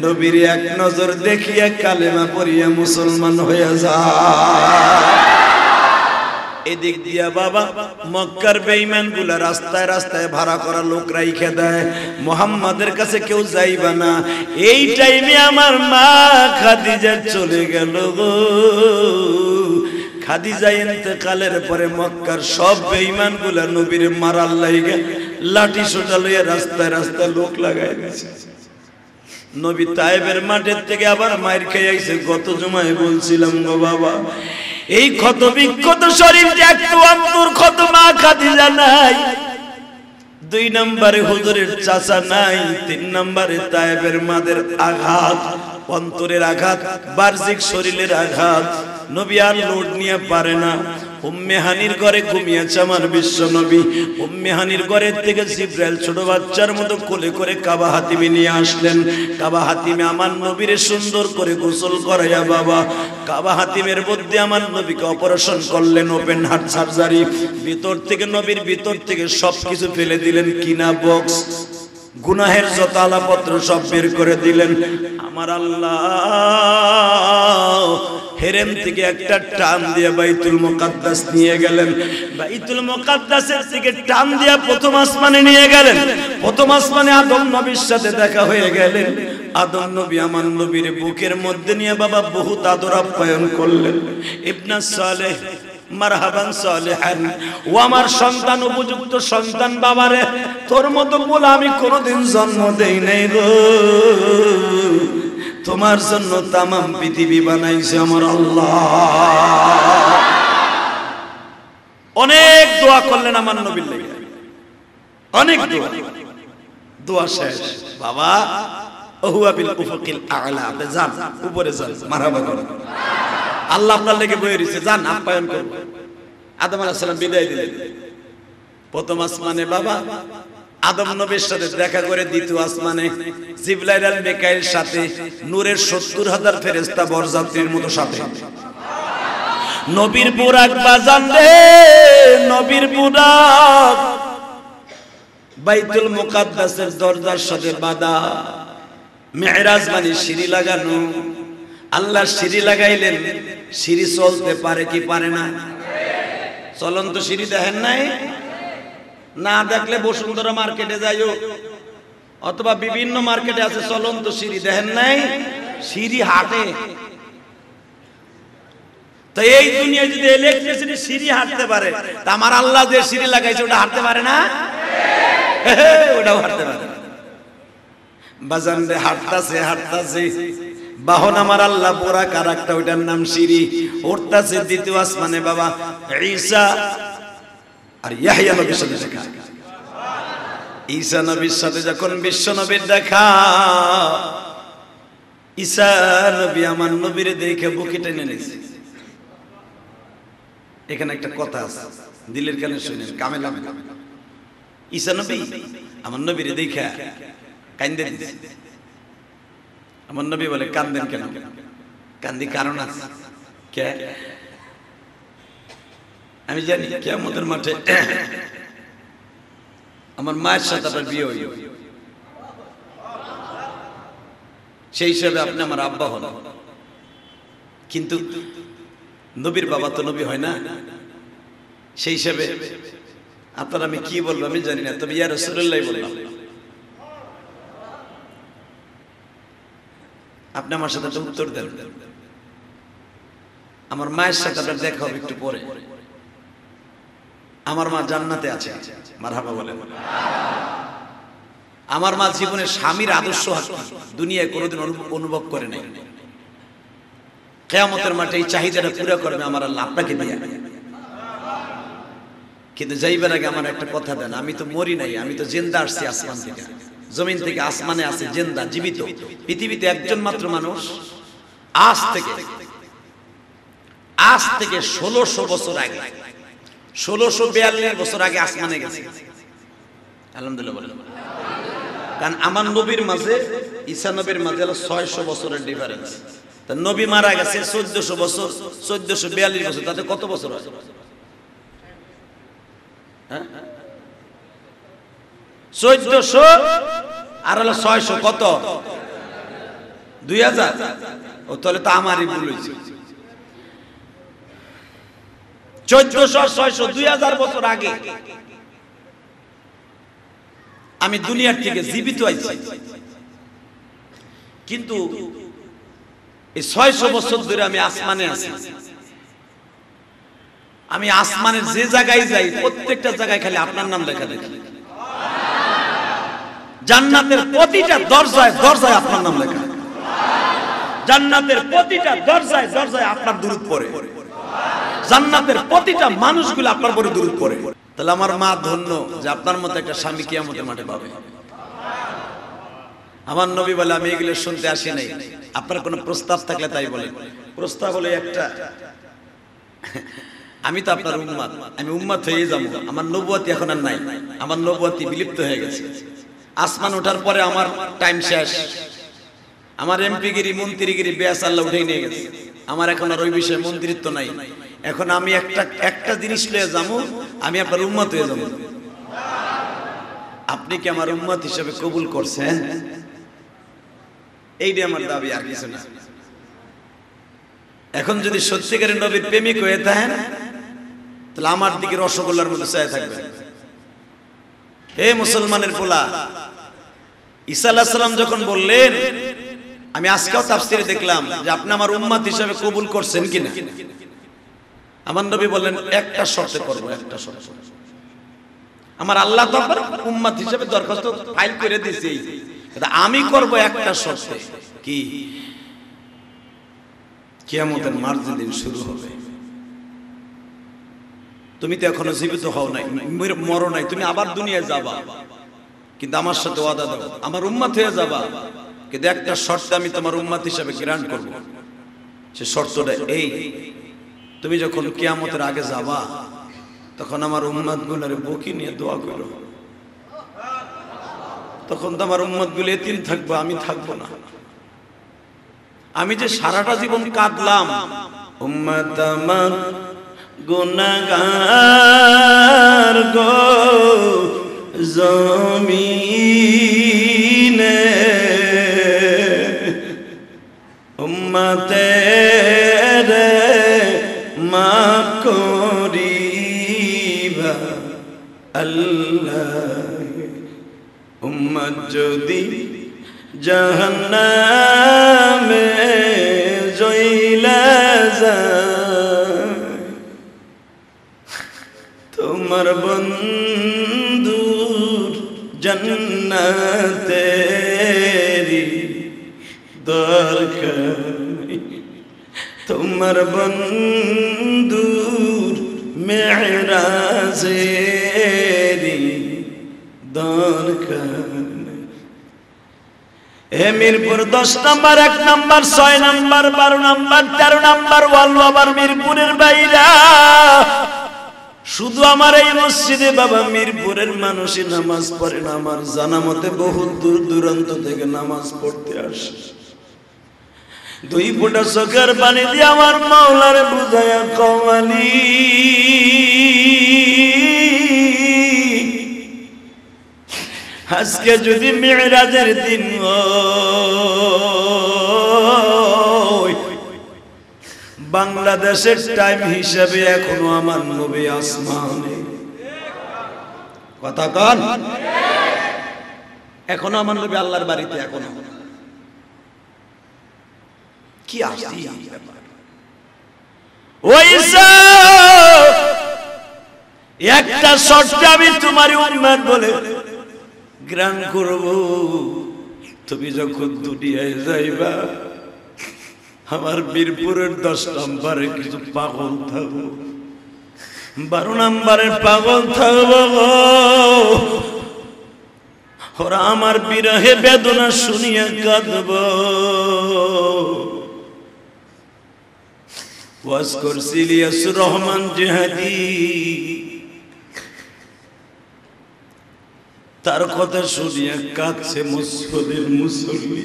নবীর এক নজর দেখিয়া কালেমা পড়িয়া মুসলমান হইয়া যায়। এদিক দিয়া বাবা মক্কার বেঈমানগুলা রাস্তায় রাস্তায় ভাড়া করা লোক রাইখে দেয়, মুহাম্মাদের কাছে কেউ যাইবা না। এই টাইমে আমার মা খাদিজা চলে গেল গো। খাদিজা ইন্তেকালের পরে মক্কার সব বেঈমানগুলা নবীর মারার লাগা লাঠি সোটা লইয়া রাস্তায় রাস্তায় লোক লাগাই গেছে। নবী তায়েবের মাঠের থেকে আবার মায়ের খেয়ে আইছে। গত জুমায় বলছিলাম গো বাবা, এই ক্ষত বিক্ষত শরীর যে একটু অন্তর ক্ষত মা খাদিজা নাই, ২ নম্বরে হুজুরের চাচা নাই, ৩ নম্বরে তায়েবের মাদের আঘাত, অন্তরের আঘাত, বার্ষিক শরীরের আঘাত। নবী আর লোড নিয়ে পারে না, उम्मे हानिर घरे घुमिয়েছে আমার বিশ্বনবী। উম্মে হানির ঘরের থেকে জিবরাইল ছোট বাচ্চার মতো কোলে করে কাবা হাতিমে নিয়ে আসলেন। কাবা হাতিমে আমার নবীরে সুন্দর করে গোসল করায়া বাবা কাবা হাতিমের মধ্যে আমার নবীকে অপারেশন করলেন, ওপেন হার্ট সার্জারি। ভিতর থেকে নবীর ভিতর থেকে সবকিছু ফেলে দিলেন, কিনা বক্স গুনাহের যত আলাপত্র সব বের করে দিলেন। আমার আল্লাহ হেরেম থেকে একটা টান দিয়ে বাইতুল মুকাদ্দাস নিয়ে গেলেন। বাইতুল মুকাদ্দাসের থেকে টান দিয়ে প্রথম আসমানে নিয়ে গেলেন। প্রথম আসমানে আদম নবীর সাথে দেখা হয়ে গেলেন। আদম নবী আমার নবীর বুকের মধ্যে নিয়ে বাবা বহুত আদর আপ্যায়ন করলেন। ইবনে সালেহ মারহাবান সালেহান, ও আমার সন্তান, উপযুক্ত সন্তান বাবারে, তোর মতো বলে আমি কোনোদিন জন্ম দেই নাই গো, তোমার জন্য তামাম পৃথিবী বানাইছে আমার আল্লাহ। অনেক দোয়া করলেন আমার নবীর লাগি, অনেক দোয়া। দোয়া শেষ বাবা হুয়া বিল উফুকিল আ'লা, যান উপরে যান, মারহাবা করুন, আল্লাহ আপনার লেগে বয়ে রয়েছে, যান আপ্যায়ন করবো। আদম আলাইহিস সালাম বিদায় দিলেন প্রথম আসমানে বাবা। আদম নবীর সাথে দেখা করে দ্বিতীয় আসমানে জিবরাইল আর মিকাইল সাথে, নূরের ৭০,০০০ ফেরেশতা বরযাত্রীর মতো সাথে। নবীর বুরাক বাজান রে, নবীর বুরাক বাইতুল মুকাদ্দাসের দরজার সাথে বাঁধা, মিরাজ মানে সিঁড়ি লাগানো। আল্লাহ সিঁড়ি লাগাইলেন, সিঁড়ি চলতে পারে কি পারে না? চলন্ত সিঁড়ি দেখেন নাই? না দেখলে বসুন্ধরা মার্কেটে যাইও, অথবা বিভিন্ন মার্কেটে আছে চলন্ত সিঁড়ি, দেখেন নাই? সিঁড়ি হাঁটে। তো এই দুনিয়ায় যদি ইলেকট্রিসিটি সিঁড়ি হাঁটতে পারে, তা আমার আল্লাহ যে সিঁড়ি লাগাইছে ওটা হাঁটতে পারে না? ওটাও হাঁটতে পারে। বাজান রে হাঁটতাছে হাঁটতাছে বাহন আমার আল্লাহ পোড়া কারাকটা, ওইটার নাম সিঁড়ি। উঠতাছে দ্বিতীয় আসমানে বাবা ঈসা আর ইয়াহইয়া নবীর সাথে দেখা। ঈসা নবীর সাথে যখন বিশ্ব নবীর দেখা, ঈসা নবী আমার নবীরে দেখে বুকে টেনে নিয়েছে। এখানে একটা কথা আছে, দিলের কানে শুনেন, কামে লাগাবেন। ঈসা নবী আমার নবীরে দেখে কান্দে দিয়েছে। আমার নবী বলে, কান্দেন কেন? কান্দি কারণ আছে। কে? আমি জানি কিয়ামতের মাঠে আমার মায়ের সাথে আপনার বিয়ে হইল, সেই হিসাবে আপনি আমার আব্বা হন, কিন্তু নবীর বাবা তো নবী হয় না, সেই হিসাবে আপনার আমি কি বলবো আমি জানি না, তবে ইয়া রাসূলুল্লাহ বললাম। আপনি আমার সাথে একটা উত্তর দেন, আমার মায়ের সাথে আপনার দেখা হবে একটু পরে, আমার মা জান্নাতে আছে। মারহাবা বলেন। আমার মা জীবনে স্বামীর আদর্শ দুনিয়ায় কোনোদিন অনুভব করে নাই, কিয়ামতের মাঠে এই চাহিদাটা পুরো করবে আমার আল্লাহ আপনাকে দিয়ে। কিন্তু যাইবার আগে আমার একটা কথা দেন, আমি তো মরি নাই, আমি তো জিন্দা আসছি আসমান থেকে, জমিন থেকে আসমানে আছে জিন্দা, জীবিত। পৃথিবীতে একজন মাত্র মানুষ আজ থেকে ১৬০০ বছর আগে, ১৬৪২ বছর আগে আসমানে গেছে। আলহামদুলিল্লাহ বলেন। কারণ আমার নবীর মাঝে ঈসা নবীর মাঝে ৬০০ বছরের ডিফারেন্স। তা নবী মারা গেছে ১৪০০ বছর, ১৪৪২ বছর, তাতে কত বছর আছে? হ্যাঁ, ১৪০০ আর হলো ৬০০, কত? ২০০০। ও তাহলে তো আমারই ভুল হয়েছে। ১৪০০, ৬০০, ২০০০ বছর আগে আমি দুনিয়ার থেকে জীবিত আছি, কিন্তু এই ৬০০ বছর ধরে আমি আসমানে আছি। আমি আসমানের যে জায়গায় যাই প্রত্যেকটা জায়গায় খালি আপনার নাম লেখা দেখি, জান্নাতের প্রতিটা দরজায় দরজায় আপনার নাম লেখা, জান্নাতের প্রতিটা দরজায় দরজায় আপনার দরুদ পড়ে, জান্নাতের প্রতিটা মানুষগুলো আপনার উপরে দরুদ পড়ে। তাহলে আমার মা ধন্য যে আপনার মতো একটা স্বামী কিয়ামতের মাঠে পাবে। আমার নবী বলে, আমি এগুলো শুনতে আসি নাই, আপনার কোনো প্রস্তাব থাকলে তাই বলেন। প্রস্তাব হলো একটা, আমি তো আপনার উম্মাত, আমি উম্মাত হয়ে যাব। আমার নবুয়তি এখন আর নাই, আমার নবুয়তি বিলুপ্ত হয়ে গেছে। আসমান ওঠার পরে আমার টাইম শেষ, আমার এমপিগিরি মন্ত্রীগিরি ব্যাস আল্লাহ উঠে নিয়ে গেছে। আমার এখন আর ওই বিষয়ে মন্ত্রিত্ব নাই। এখন আমি একটা একটা জিনিস লয়ে যাবো, আমি আপনার উম্মাত হয়ে যাব। আপনি কি আমার উম্মাত হিসেবে কবুল করছেন? এইটাই আমার দাবি, আর কিছু না। এখন যদি সত্যিকারের নবীর প্রেমিক হয়ে থাকেন তাহলে আমার দিকে রসগোল্লার মধ্যে চেয়ে থাকবেন। হে মুসলমানের পোলা, ঈসা আলাইহিস সালাম যখন বললেন, আমি আজকেও তাফসীরে দেখলাম যে আপনি আমার উম্মত হিসেবে কবুল করছেন কিনা, আমার নবী বললেন একটা শর্তে করব, একটা শর্ত। আমার আল্লাহ তো আপনার উম্মত হিসেবে দরখাস্ত ফাইল করে দিয়েছি, আমি করব একটা শর্তে। কি? কিয়ামতের মাঝে দিন শুরু হবে, তুমি তো এখনো জীবিত হও নাই, মরো নাই, তুমি আবার দুনিয়ায় যাবা, কিন্তু আমার সাথে ওয়াদা দাও, আমার উম্মত হয়ে যাবা, কিন্তু একটা শর্তে আমি তোমার উম্মত হিসেবে গ্রান্ট করব। সে শর্তটা এই, তুমি যখন কিয়ামতের আগে যাবা তখন আমার উম্মত গুলোর বকি নিয়ে দোয়া করো। তখন তো আমার উম্মত গুলো এতিম থাকবো, আমি থাকবো না। আমি যে সারাটা জীবন কাঁদলাম, উম্মত আমার গুনাহগার গো জমিনে, উম্মতে রে মাফ করিবা আল্লাহ, উম্মত যদি জাহান্নামে জয়লা যায় তোমার বন্ধু জান্নাতেরি দরকার, তোমার বন্ধু মেরাজেরি দরকার। হে মিরপুর 10 নম্বর, 1 নম্বর, 6 নম্বর, 12 নম্বর, 13 নম্বর ওয়ালওয়াবার মিরপুরের বাইরা, শুধু আমার এই মসজিদে বাবা মিরপুরের মানুষই নামাজ পড়ে না। আমার জানা মতে বহু দূর দূরান্ত থেকে নামাজ পড়তে আসে। দুই ফোঁটা চোখের পানি দিয়ে আমার মাওলারে বুঝায়া কওয়ালি, আজকে যদি মিরাজের দিন হয়, বাংলাদেশের টাইম হিসাবে এখনো আমার নবী আসমানে, কথা কন, এখনো আমার নবী আল্লাহর বাড়িতে এখনো। কি আসি ওইসা, একটা শর্ত আমি তোমার উম্মত বলে গ্রান করব, তুমি যখন দুনিয়ায় যাইবা আমার বীরপুরের 10 নম্বরে কিছু পাগল থাকবো, 12 নম্বরের পাগল থাকবো, ওরা আমার বিরহে বেদনা শুনিয়া কাঁদব। ওয়াজ করছি ইলিয়াছুর রহমান জিহাদী, তার কথা শুনিয়া কাঁদছে মসজিদের মুসল্লি।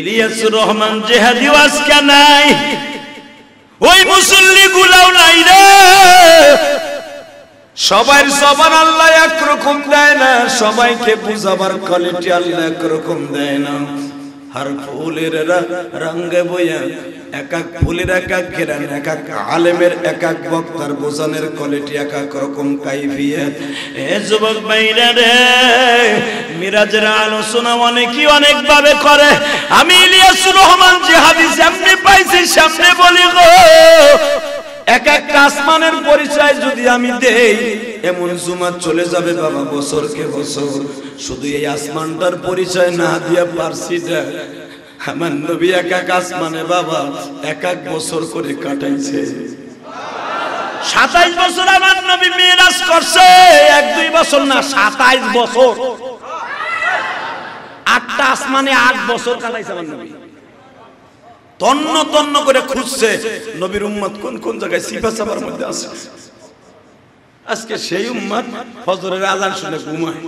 ইলিয়াছুর রহমান জিহাদী আজকে নাই, ওই মুসল্লি গুলাও নাই রে। সবার জবান আল্লাহ একরকম দেয় না, সবাইকে বুঝাবার কোয়ালিটি আল্লাহ একরকম দেয় না। আর ফুলের রঙে বইয়া এক এক ফুলের এক এক ঘেরান, এক এক আলেমের এক এক বক্তার বোঝানোর কোয়ালিটি এক এক রকম কাইফিয়ত। এ যুবক ভাইরা রে, মিরাজের আলোচনা অনেকেই অনেক ভাবে করে। আমি ইলিয়াছুর রহমান জিহাদী সামনে পাইছি, সামনে বলি গো, এক এক আসমানের পরিচয় যদি আমি দেই, এমন জুমা চলে যাবে বাবা বছরকে বছর। শুধু এই আসমানটার পরিচয় না দিয়া পারছি না, আমার নবী এক এক আসমানে বাবা এক এক বছর করে কাটাইছে। 27 বছর আমার নবী মিরাজ করছে, 1-2 বছর না, 27 বছর, 8টা আসমানে 8 বছর কাটাইছে আমার নবী। তন্ন তন্ন করে খুঁজছে নবীর উম্মত কোন কোন জায়গায় সিফা সাবার মধ্যে আছে। আজকে সেই উম্মত ফজরের আযান শুনে ঘুমায়,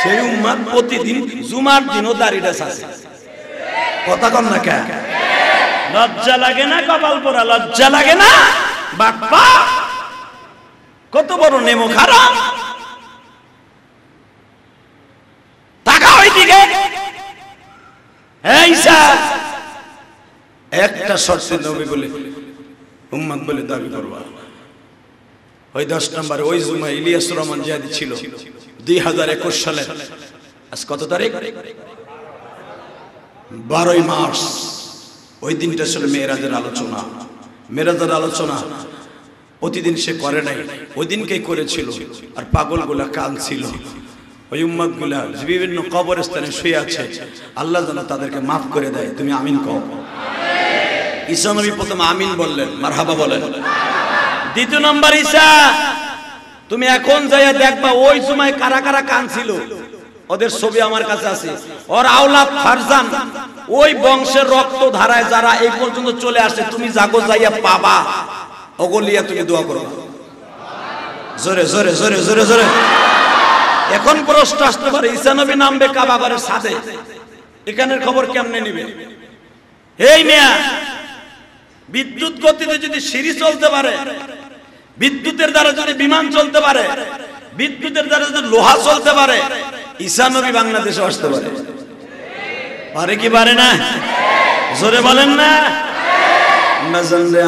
সেই উম্মত প্রতিদিন জুমার দিনও দাড়িটা ছাঁচে। কথা কন না কেন? লজ্জা লাগে না? কপাল পোড়া লজ্জা লাগে না? বাপ্পা কত বড় নেমো খারাপ। একটা শর্ত নবী বলে উম্মত বলে দাবি করবা। ওই 10 নম্বরে ওই জুমায় ইলিয়াছুর রহমান জিহাদী ছিল 2021 সালে। আজ কত তারিখ? 12 মার্চ। ওই দিনটা ছিল মেরাজের আলোচনা। মেরাজের আলোচনা প্রতিদিন সে করে নাই, ওই দিনকেই করেছিল। আর পাগলগুলা কাঁদছিল, ওই উম্মতগুলা বিভিন্ন কবরস্থানে শুয়ে আছে। আল্লাহ যেন তাদেরকে মাফ করে দেয়। তুমি আমিন কও। ঈসা নবী প্রথম আমিন বললেন, মারহাবা বলেন। দ্বিতীয় নম্বর, ঈসা তুমি এখন যাইয়া দেখবা ওই সময় কারা কারা কাঁদছিল, ওদের ছবি আমার কাছে আছে। ওর আওলাদ ফারজান, ওই বংশের রক্ত ধারায় যারা এই পর্যন্ত চলে আসে, তুমি জাগো যাইয়া পাবা। ওগলিয়া তুমি দোয়া করো। জোরে জোরে জোরে জোরে জোরে। এখন প্রশ্ন আসতে পারে, ঈসা নবী নামবে কাবা ঘরের সাথে, এখানের খবর কেমনে নিবে? এই মিয়া, বিদ্যুৎ গতিতে যদি সিঁড়ি চলতে পারে, বিদ্যুতের দ্বারা যদি বিমান চলতে পারে, বিদ্যুতের দ্বারা যদি লোহা চলতে পারে, ঈসা নবী বাংলাদেশে আসতে পারে। পারে কি পারে না? জোরে বলেন না।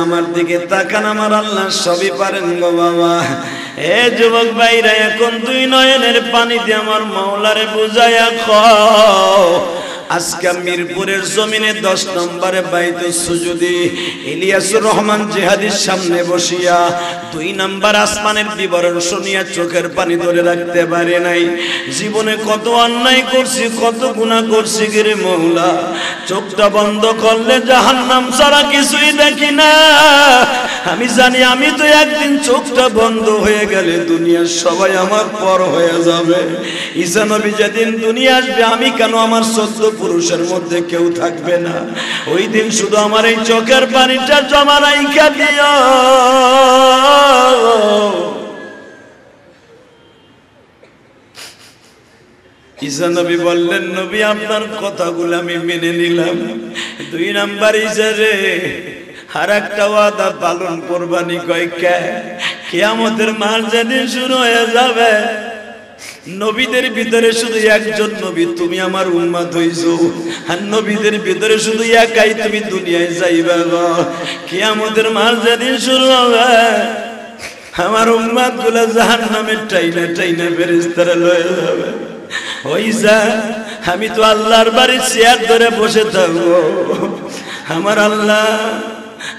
আমার দিকে তাকান, আমার আল্লাহ সবই পারেন গো বাবা। এ যুবক ভাইরা, এখন দুই নয়নের পানি দিয়ে আমার মাওলারে বুঝায়া খাও। আজকে মিরপুরের জমিনে 10 নম্বরে বাইতে সুজুদি ইলিয়াছুর রহমান জিহাদীর সামনে বসিয়া 2 নম্বর আসমানের বিবরণ শুনিয়া চোখের পানি ধরে রাখতে পারে নাই। জীবনে কত অন্যায় করছি, কত গুনাহ করছি গিরে মওলা। চোখটা বন্ধ করলে জাহান্নাম ছাড়া কিছুই দেখি না। আমি জানি আমি তো একদিন চোখটা বন্ধ হয়ে গেলে দুনিয়ার সবাই আমার পর হয়ে যাবে। ঈসা নবী যেদিন দুনিয়া আসবে, আমি কেন আমার 14 পুরুষের মধ্যে কেউ থাকবে না। ওই দিন শুধু আমার এই চোখের পানিটা জমা রাইখা দিও। ঈসা নবী বললেন, নবী আপনার কথাগুলো আমি মেনে নিলাম। 2 নম্বর, ঈসা রে আর একটা ওয়াদা পালন কোরবানি কয় কে? কিয়ামতের মার যেদিন শুরু হয়ে যাবে, নবীদের ভিতরে শুধু একজন নবী, তুমি আমার উম্মত হইছো। আর নবীদের ভিতরে শুধু একাই তুমি দুনিয়ায় যাইবা। কিয়ামতের মার যেদিন শুরু হবে, আমার উম্মত গুলো জাহান্নামের টাইনা টাইনা ফেরেশতারা লয়ে যাবে। ওই যা আমি তো আল্লাহর বাড়ির চেয়ার ধরে বসে থাকবো। আমার আল্লাহ,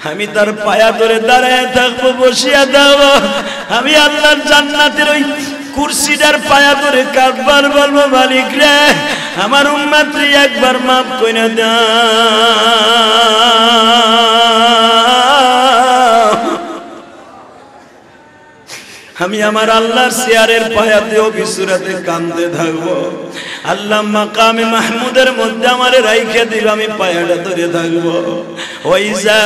আমি তার পায়া ধরে দাঁড়ায় থাকবো, বসিয়া দেব। আমি আল্লাহর জান্নাতের ওই কুরসিটার পায়া ধরে কাঁদবার বলবো, মালিক রে আমার উম্মতরে একবার মাফ কইরা দাও। আমি আমার আল্লাহর চেয়ারের পায়াতে অবিসুরাতে কাঁদতে থাকবো। আল্লাহ মাকামে মাহমুদের মধ্যে আমারে রাইখে দিল, আমি পায়াটা ধরে থাকবো। ওই যা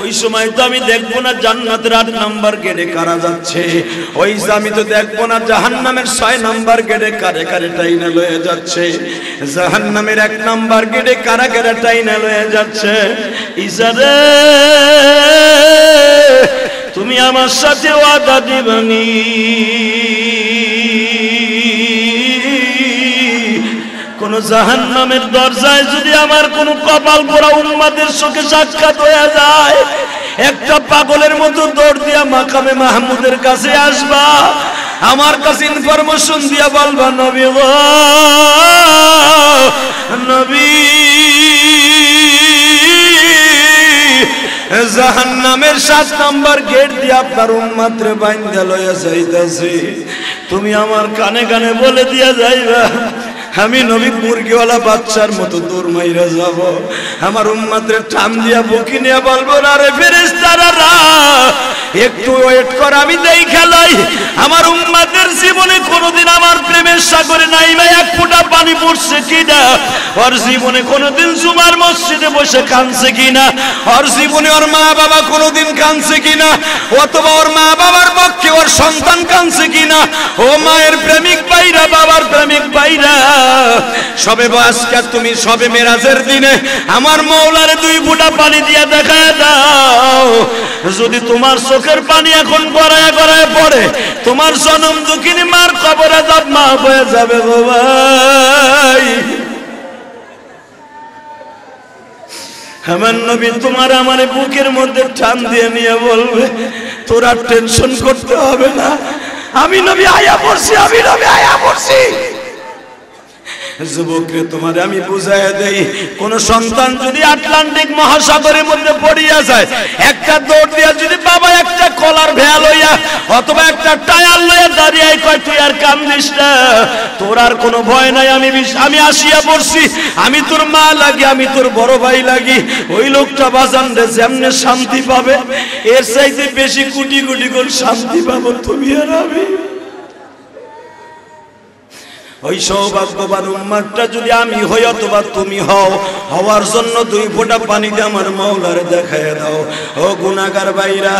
ওই সময় তো আমি দেখবো না জান্নাতের 8 নম্বর গেটে কারা যাচ্ছে। ওই যা আমি তো দেখবো না জাহান্নামের 6 নম্বর গেটে কারে কারে টাইনা লয়ে যাচ্ছে, জাহান্নামের 1 নম্বর গেটে কারা কারা টাইনা লয়ে যাচ্ছে। ঈসা রে তুমি আমার সাথে ওয়াদা দিবানি, কোন জাহান্নামের দরজায় যদি আমার কোন কপাল পোড়া উম্মতের সঙ্গে সাক্ষাৎ হয়ে যায়, একটা পাগলের মতো দৌড় দিয়া মাকামে মাহমুদের কাছে আসবা, আমার কাছে ইনফরমেশন দিয়া বলবা, নবী গো নবী, জাহান্নামের 7 নম্বর গেট দিয়ে আপনার উম্মতরে বাইন্ধা লইয়া যাইতাছি। তুমি আমার কানে কানে বলে দিয়া যাইবা, আমি নবী মুরগিওয়ালা বাচ্চার মতো দৌড় মাইরা যাব। আমার উম্মতরে টান দিয়া বকি নিয়ে বলবো, আরে ফেরেশতারা একটু ওয়েট কর আমি দেখা লই আমার উম্মতের জীবনে কোনোদিন আমার প্রেমের সাগরে নাইমা এক ফোঁটা পানি পড়ছে কিনা ওর জীবনে কোনোদিন জুমার মসজিদে বসে কাঁদছে কিনা ওর জীবনে ওর মা বাবা কোনোদিন কাঁদছে কিনা অথবা ওর মা বাবার পক্ষে ওর সন্তান কাঁদছে কিনা ও মায়ের প্রেমিক ভাইরা বাবার প্রেমিক ভাইরা সবে আজকে তুমি সবে মেরাজের দিনে আমার মাওলার দুই ফোঁটা পানি দিয়া দেখা দাও যদি তোমার চোখের পানি এখন গড়ায় গড়ায় পড়ে তোমার জনম দুঃখিনী মার কবরে যাব মা হয়ে যাবে গো ভাই আমার নবী তোমার আমার বুকের মধ্যে টান দিয়ে নিয়ে বলবে তোরা টেনশন করতে হবে না আমি নবী আয়া পড়ছি আমি নবী আয়া পড়ছি যুবকরে তোমারে আমি বুঝাইয়া দেই কোন সন্তান যদি আটলান্টিক মহাসাগরের মধ্যে পড়িয়া যায় একটা দৌড় দিয়া যদি বাবা একটা কলার ভ্যাল লইয়া অথবা একটা টায়ার লইয়া দাঁড়িয়ে কয় তুই আর কামনিস না তোর আর কোনো ভয় নাই আমি আসিয়া পড়ছি আমি তোর মা লাগি আমি তোর বড় ভাই লাগি ওই লোকটা বাজান রে যেমনে শান্তি পাবে এর চাইতে বেশি কোটি কোটি গুণ শান্তি পাবো তুমি আর আমি ওই সৌভাগ্যবান উম্মতটা যদি আমি হই অথবা তুমি হও হওয়ার জন্য দুই ফোঁটা পানি দিয়ে আমার মাওলার দেখায় দাও ও গুনাহগার ভাইরা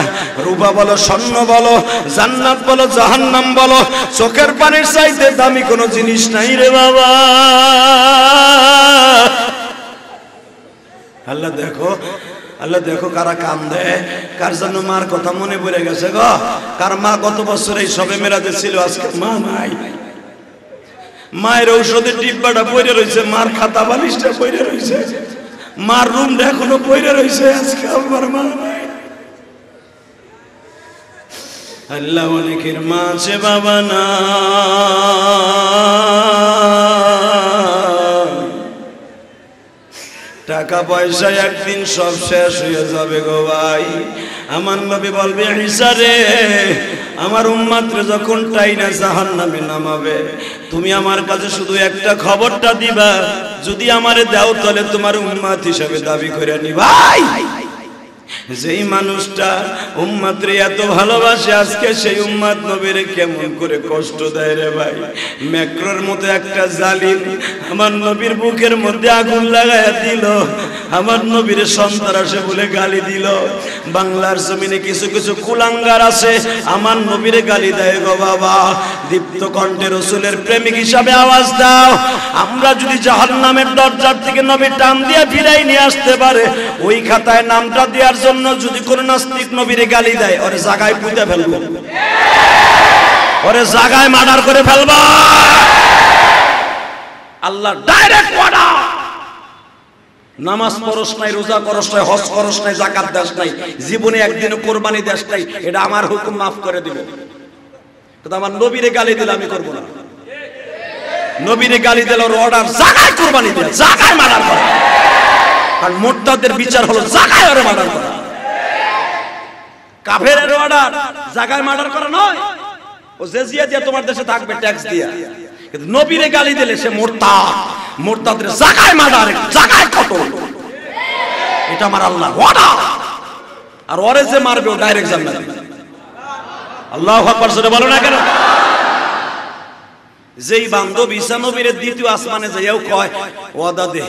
রূপা বলো স্বর্ণ বলো জান্নাত বলো জাহান্নাম বলো চোখের পানির চাইতে দামি কোনো জিনিস নাই রে বাবা আল্লাহ দেখো কারা কাম দেয় কার জন্য মার কথা মনে পড়ে গেছে গো কার মা গত বছর এই সবে মেরাজে ছিল আজকে মা নাই মায়ের ঔষধের ডিব্বাটা পড়ে রয়েছে মার খাতা বালিশটা পড়ে রয়েছে মার রুমটা এখনো পড়ে রয়েছে আজকে আমার মা নাই আল্লাহ অনেকের মা আছে বাবা না টাকা পয়সা একদিন সব শেষ হয়ে যাবে গো ভাই আমার নবী বলবে ঈসা রে আমার উম্মতরে যখন টাইনা জাহান্নামে নামাবে তুমি আমার কাছে শুধু একটা খবরটা দিবা যদি আমারে দাও তাহলে তোমার উম্মত হিসেবে দাবি করে নি ভাই যেই মানুষটা উম্মতরে এত ভালোবাসে আজকে সেই উম্মত নবীরে কেমন করে কষ্ট দেয় রে ভাই ম্যাক্রোর মতো একটা জালিম আমার নবীর বুকের মধ্যে আগুন লাগায়া দিল আমার নবীর সন্ত্রাসে বলে গালি দিল বাংলার জমিনে কিছু কিছু কুলাঙ্গার আছে আমার নবীরে গালি দেয় গো বাবা দীপ্ত কণ্ঠে রসুলের প্রেমিক হিসাবে আওয়াজ দাও আমরা যদি জাহান্নামের দরজার থেকে নবী টান দিয়ে ফিরাই নিয়ে আসতে পারে ওই খাতায় নামটা দেওয়ার জন্য যদি কোন নাস্তিক নবীরে গালি দেয় ওরে জায়গায় পুঁতে ফেলবো ওরে জায়গায় মার্ডার করে ফেলবো আল্লাহ ডাইরেক্ট অর্ডার নামাজ পড়স নাই রোজা করস নাই হজ করস নাই যাকাত দাস নাই জীবনে একদিনও কুরবানি দাস নাই এটা আমার হুকুম মাফ করে দিব কিন্তু আমার নবীরে গালি দিলে আমি করব না নবীরে গালি দিলে ওর অর্ডার জায়গায় কুরবানি দেয় জায়গায় মার্ডার করে আর মুরতাদের বিচার হলো জায়গায় ওরে মার্ডার করা কাফেরের অর্ডার জায়গায় মার্ডার করা নয় ও জিজিয়া দিয়ে তোমার দেশে থাকবে ট্যাক্স দিয়া কিন্তু নবীরে গালি দিলে সে মুরতাদ মুরতাদের জায়গায় মার্ডার জায়গায় কতল এটা আমার আল্লাহর অর্ডার আর ওরে যে মারবে ও ডাইরেক্ট জান্নাতে আল্লাহু আকবার জোরে বলো না কেন যেই বান্দব ঈসা নবীর দ্বিতীয় আসমানে যাইও কয় ওয়াদা দে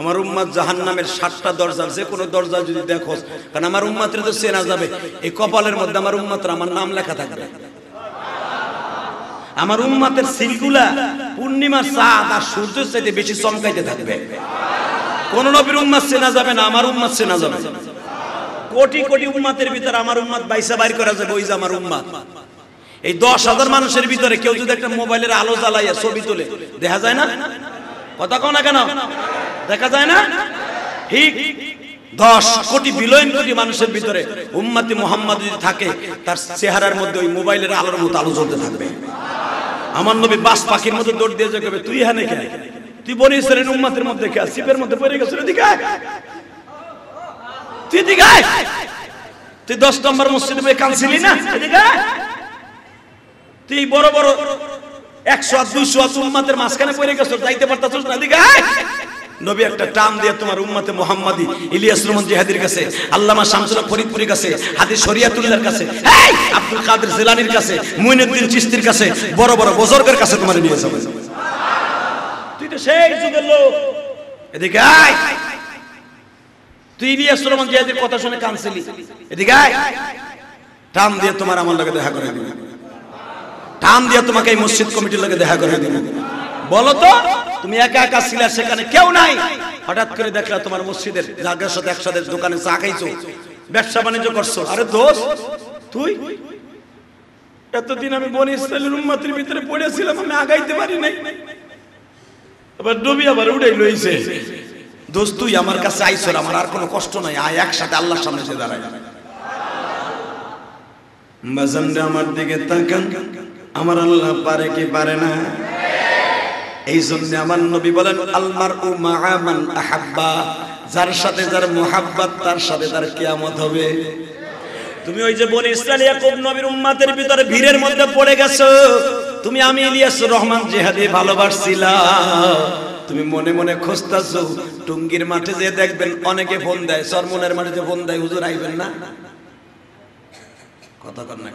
আমার উম্মত জাহান্নামের ৭টা দরজা যে কোনো দরজা যদি দেখো কারণ আমার উম্মতরে তো চেনা যাবে এই কপালের মধ্যে আমার উম্মতরা আমার নাম লেখা থাকবে আমার উম্মতের সিলগুলা পূর্ণিমার চাঁদ আর সূর্যের চাইতে বেশি চমকাইতে থাকবে কোন নবীর উম্মত চেনা যাবে না আমার উম্মত চেনা যাবে কোটি কোটি উম্মতের ভিতরে আমার উম্মত বাইসা বাইর করা যাবে ওই যে আমার উম্মত এই ১০,০০০ মানুষের ভিতরে কেউ যদি একটা মোবাইলের আলো জ্বালাইয়া ছবি তোলে দেখা যায় না কথা কও না কেন দেখা যায় না ঠিক 10 কোটি বিলিয়ন কোটি মানুষের ভিতরে উম্মতে মুহাম্মদ যদি থাকে তার চেহারার মধ্যে ওই মোবাইলের আলোর মতো আলো জ্বলতে থাকবে আমার নবী বাস পাখির মতো দৌড় দিয়ে যাবে তুই এখানে কে তুই বনি ইসরাঈলের উম্মতের মধ্যে কে সিপের মধ্যে পড়ে গেছিস এদিকে আয় তুই এদিকে আয় তুই 10 নম্বর মসজিদে বসে কাঁদছিলি না এদিকে আয় তুই বড় বড় 100 200 উম্মতের মাঝখানে পড়ে গেছিস যাইতে পারতাছিস না এদিকে আয় नबी एक टाम दिए तुम्हार उम्मते मुहम्मदी इलियासुर रहमान जिहादीर काছে আল্লামা শামসুল ফরিদপুরীর কাছে হাদিস শরিয়াতুল্লাহর কাছে এই আব্দুল কাদের জিলানীর কাছে মুইনুদ্দিন চিশতীর কাছে বড় বড় বুজুর্গের কাছে তোমারে নিয়ে যাব সুবহানাল্লাহ। তুই তো সেই যুগের লোক, এদিকে আয়। তুই ইলিয়াসুর রহমান জিহাদীর কথা শুনে কাঁদছিলি, এদিকে আয়। টাম দিয়ে তোমার আমার লগে দেখা করে দিই, টাম দিয়ে তোমাকে এই মসজিদ কমিটির লগে দেখা করে দিই। বলো তো তুমি একা একা ছিলা, সেখানে কেউ নাই, হঠাৎ করে দেখলা তোমার মসজিদের জায়গার সাথে একসাথে দোকানে চা খাইছো, ব্যবসা বাণিজ্য করছো। আরে দোস্ত, তুই এতদিন আমি বনি ইসরাইলের উম্মতের ভিতরে পড়েছিলাম, আমি আগাইতে পারি নাই, আবার নবী আবার উড়াই লইছে। দোস্ত তুই আমার কাছে আইছর, আমার আর কোনো কষ্ট নাই, আয় একসাথে আল্লাহর সামনে যে দাঁড়াই। বাজানরা আমার দিকে তাকান, আমার আল্লাহ পারে কি পারে না? যার সাথে যার মুহাব্বত তার সাথে তার কিয়ামত হবে। তুমি ওই যে বনি ইসরাইল ইয়াকুব নবীর উম্মতের ভিতরে ভিড়ের মধ্যে পড়ে গেছো, তুমি আমি ইলিয়াছুর রহমান জিহাদী ভালোবাসছিলা, তুমি মনে মনে খোঁজতাছো। টুঙ্গির মাঠে যে দেখবেন অনেকে ফোন দেয়, সরমনের মাঠে ফোন দেয়, হুজুর আইবেন না? কথা কর না,